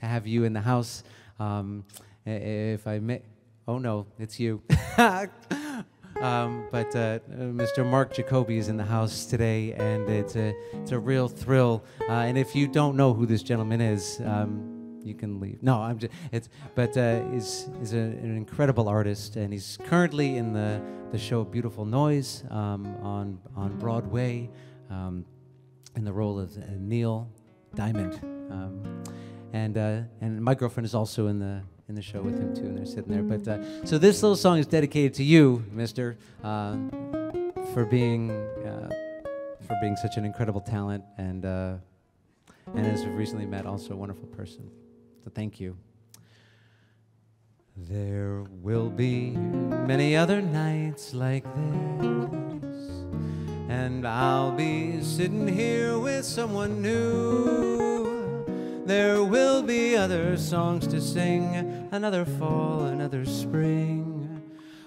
to have you in the house. Um, if I may, oh no, it's you. um, but uh, Mister Mark Jacoby is in the house today, and it's a it's a real thrill. Uh, and if you don't know who this gentleman is, um, you can leave. No, I'm just. It's but uh, he's is an incredible artist, and he's currently in the the show Beautiful Noise um, on on Broadway. Um, in the role of uh, Neil Diamond. Um, and uh, and my girlfriend is also in the in the show with him too, and they're sitting there. But uh, so this little song is dedicated to you, Mister, uh, for being uh, for being such an incredible talent, and uh, and as we've recently met, also a wonderful person. So thank you. There will be many other nights like this, and I'll be sitting here with someone new. There will be other songs to sing, another fall, another spring,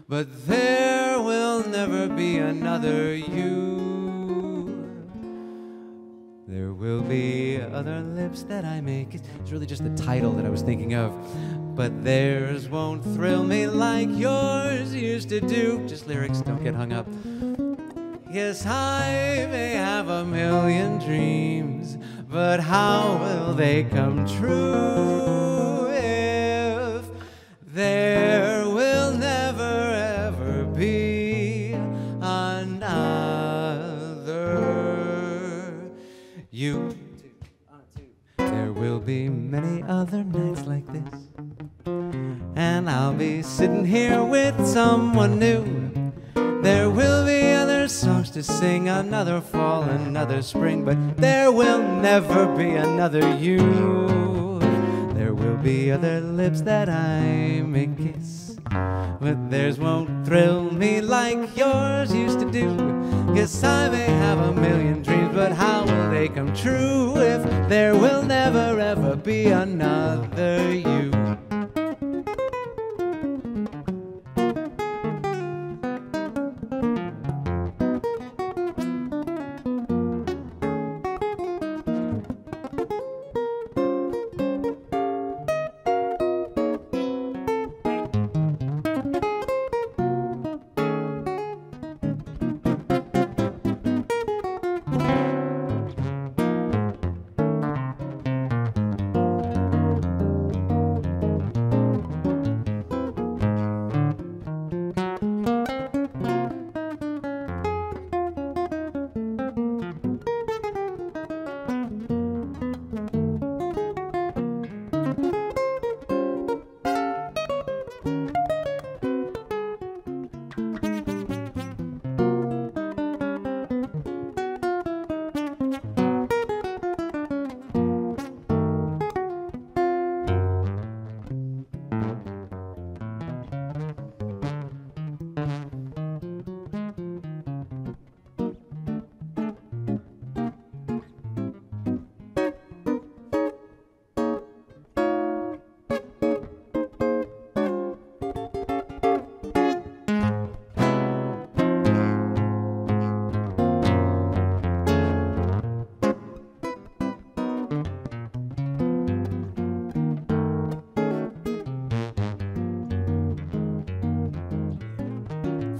but there will never be another you. There will be other lips that I make. It's really just the title that I was thinking of. But theirs won't thrill me like yours used to do. Just lyrics, don't get hung up. Yes, I may have a million dreams, but how will they come true if there will never ever be another you? One, two, one, two. There will be many other nights like this, and I'll be sitting here with someone new. There will be other songs to sing, another fall, another spring, but there will never be another you. There will be other lips that I may kiss, but theirs won't thrill me like yours used to do. Yes, I may have a million dreams, but how will they come true if there will never ever be another you?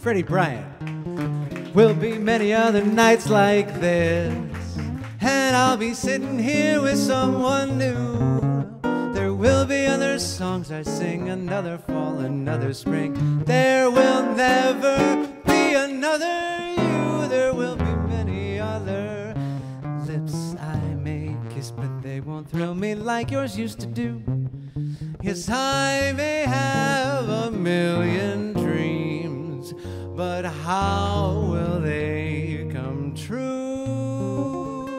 Freddie Bryant. Will be many other nights like this, and I'll be sitting here with someone new. There will be other songs I sing, another fall, another spring. There will never be another you. There will be many other lips I may kiss, but they won't thrill me like yours used to do. Yes, I may have a million dreams, but how will they come true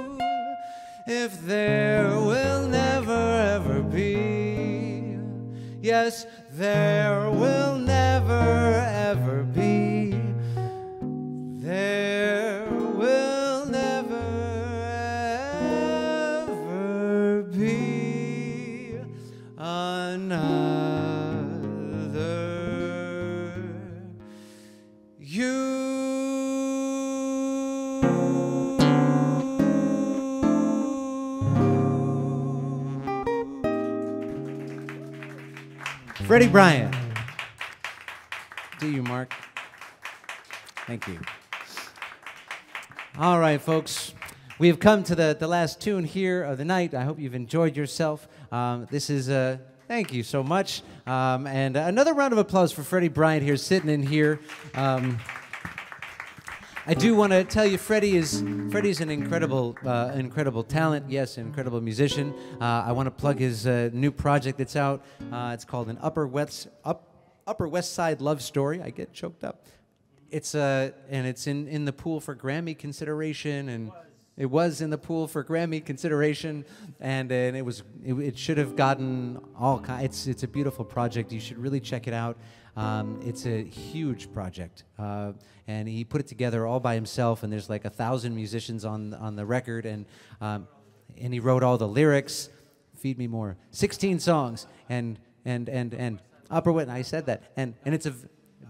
if there will never ever be? Yes, there will never ever be. There will never ever be another you. Freddie Bryant. Do you, Mark? Thank you. All right, folks. We have come to the, the last tune here of the night. I hope you've enjoyed yourself. Um, this is, uh, thank you so much. Um, and another round of applause for Freddie Bryant here, sitting in here. Um, I do want to tell you, Freddie is Freddie's an incredible, uh, incredible talent. Yes, an incredible musician. Uh, I want to plug his uh, new project that's out. Uh, it's called an Upper West, Up, Upper West Side Love Story. I get choked up. It's uh, and it's in in the pool for Grammy consideration and. It was in the pool for Grammy consideration, and, and it was it, it should have gotten all kinds. It's it's a beautiful project. You should really check it out. Um, it's a huge project, uh, and he put it together all by himself. And there's like a thousand musicians on on the record, and um, and he wrote all the lyrics. Feed me more. sixteen songs, and and and and Upper West. I said that, and and it's a.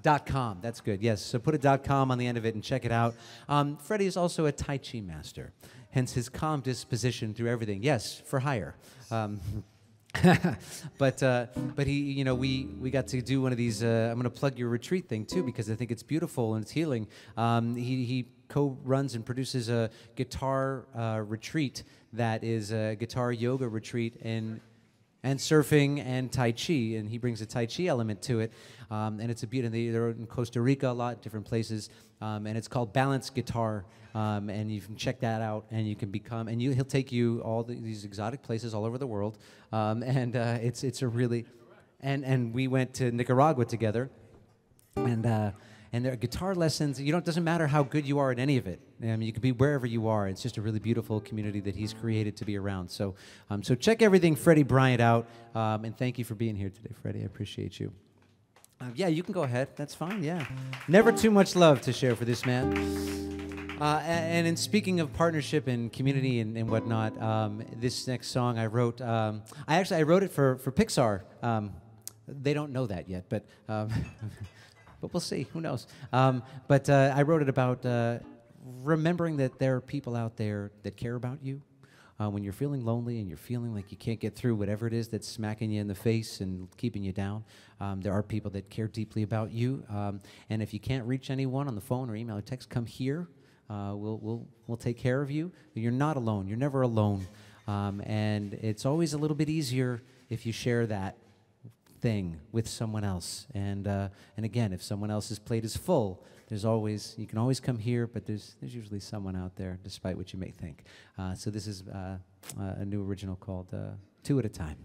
Dot com, that's good, yes. So put a dot com on the end of it and check it out. Um, Freddie is also a Tai Chi master, hence his calm disposition through everything. Yes, for hire. Um, but uh, but he, you know, we we got to do one of these. Uh, I'm going to plug your retreat thing too because I think it's beautiful and it's healing. Um, he he co-runs and produces a guitar uh, retreat that is a guitar yoga retreat in. And surfing and Tai Chi, and he brings a Tai Chi element to it, um, and it's a beautiful. They're in Costa Rica, a lot different places, um, and it's called Balance Guitar, um, and you can check that out, and you can become, and you, he'll take you all the, these exotic places all over the world, um, and uh, it's it's a really, and and we went to Nicaragua together, and. Uh, And there are guitar lessons. You know, it doesn't matter how good you are at any of it. I mean, you could be wherever you are. It's just a really beautiful community that he's created to be around. So, um, so check everything Freddie Bryant out. Um, and thank you for being here today, Freddie. I appreciate you. Uh, yeah, you can go ahead. That's fine. Yeah, never too much love to share for this man. Uh, and in speaking of partnership and community and, and whatnot, um, this next song I wrote. Um, I actually I wrote it for for Pixar. Um, they don't know that yet, but. Um, But we'll see. Who knows? Um, but uh, I wrote it about uh, remembering that there are people out there that care about you uh, when you're feeling lonely and you're feeling like you can't get through whatever it is that's smacking you in the face and keeping you down. Um, there are people that care deeply about you. Um, and if you can't reach anyone on the phone or email or text, come here. Uh, we'll we'll we'll take care of you. You're not alone. You're never alone. Um, and it's always a little bit easier if you share that thing with someone else, and uh, and again, if someone else's plate is full, there's always you can always come here, but there's there's usually someone out there, despite what you may think. Uh, so this is uh, uh, a new original called uh, Two at a Time.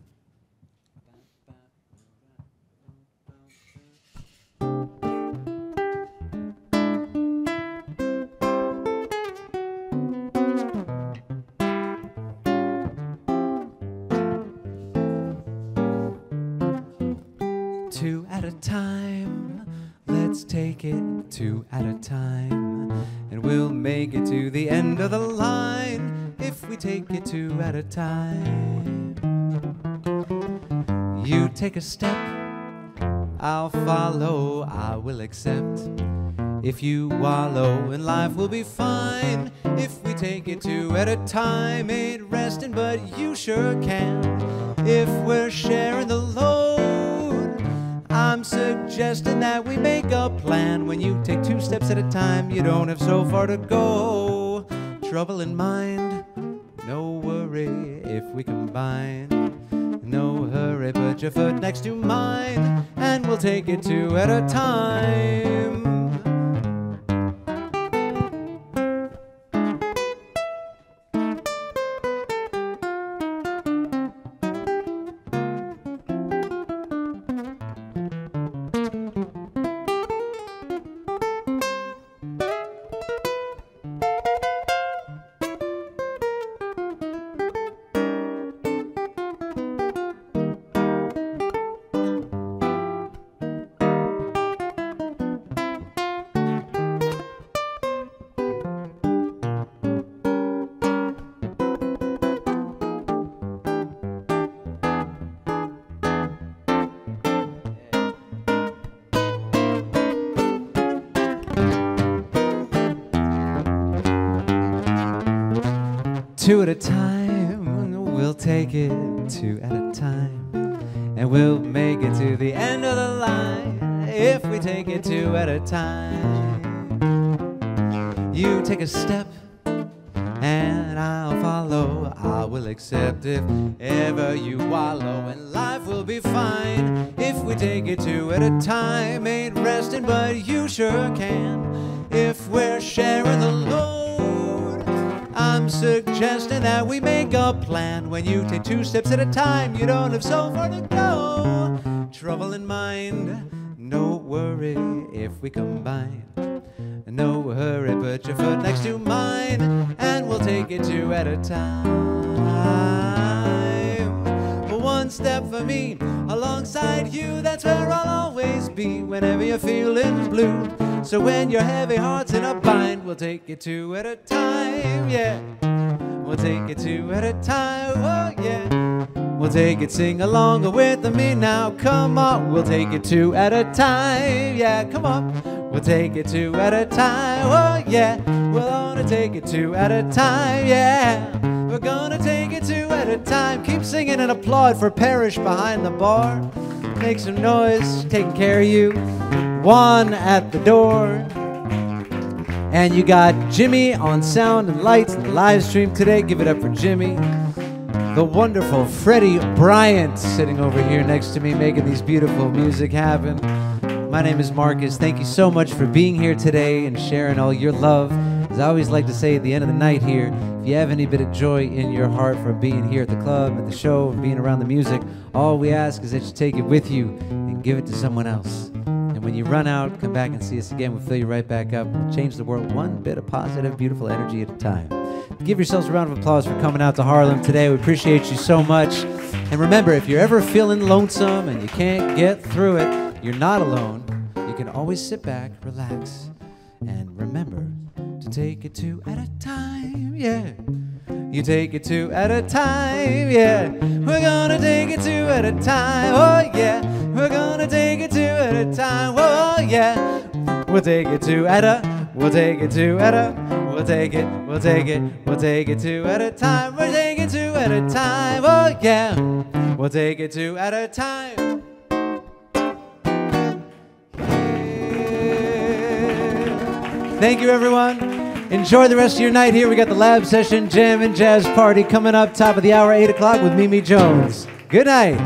Two at a time, let's take it two at a time, and we'll make it to the end of the line if we take it two at a time. You take a step, I'll follow, I will accept. If you wallow in life, we'll be fine. If we take it two at a time, ain't resting, but you sure can. If we're sharing the load, I'm I'm suggesting that we make a plan. When you take two steps at a time, you don't have so far to go. Trouble in mind, no worry if we combine. No hurry, put your foot next to mine, and we'll take it two at a time. Two at a time, we'll take it two at a time, and we'll make it to the end of the line if we take it two at a time. You take a step and I'll follow. I will accept if ever you wallow, and life will be fine if we take it two at a time. Ain't resting, but you sure can if we're sharing the load. I'm suggesting that we make a plan. When you take two steps at a time, you don't have so far to go. Trouble in mind, no worry if we combine. No hurry, put your foot next to mine, and we'll take it two at a time. One step for me, alongside you, that's where I'll always be. Whenever you're feeling blue, so when your heavy heart's in a bind, we'll take it two at a time, yeah. We'll take it two at a time, oh yeah. We'll take it, sing along with me now, come on. We'll take it two at a time, yeah, come on. We'll take it two at a time, oh yeah. We're gonna take it two at a time, yeah. We're gonna take it two at a time. Keep singing and applaud for Parrish behind the bar. Make some noise, taking care of you. Juan at the door, and you got Jimmy on sound and lights in the live stream today. Give it up for Jimmy. The wonderful Freddie Bryant sitting over here next to me, making these beautiful music happen. My name is Marcus. Thank you so much for being here today and sharing all your love. As I always like to say at the end of the night here, if you have any bit of joy in your heart from being here at the club, at the show, and being around the music, all we ask is that you take it with you and give it to someone else. And when you run out, come back and see us again. We'll fill you right back up. We'll change the world one bit of positive, beautiful energy at a time. Give yourselves a round of applause for coming out to Harlem today. We appreciate you so much. And remember, if you're ever feeling lonesome and you can't get through it, you're not alone. You can always sit back, relax, and remember to take it two at a time, yeah. You take it two at a time, yeah. We're gonna take it two at a time, oh yeah. We're gonna take it two at a time, oh yeah. We'll take it two at a, we'll take it two at a, we'll take it, we'll take it, we'll take it two at a time, we'll take it two at a time, oh yeah. We'll take it two at a time. Yeah. Thank you, everyone. Enjoy the rest of your night here. We got the lab session, jam and jazz party coming up top of the hour, eight o'clock with Mimi Jones. Good night.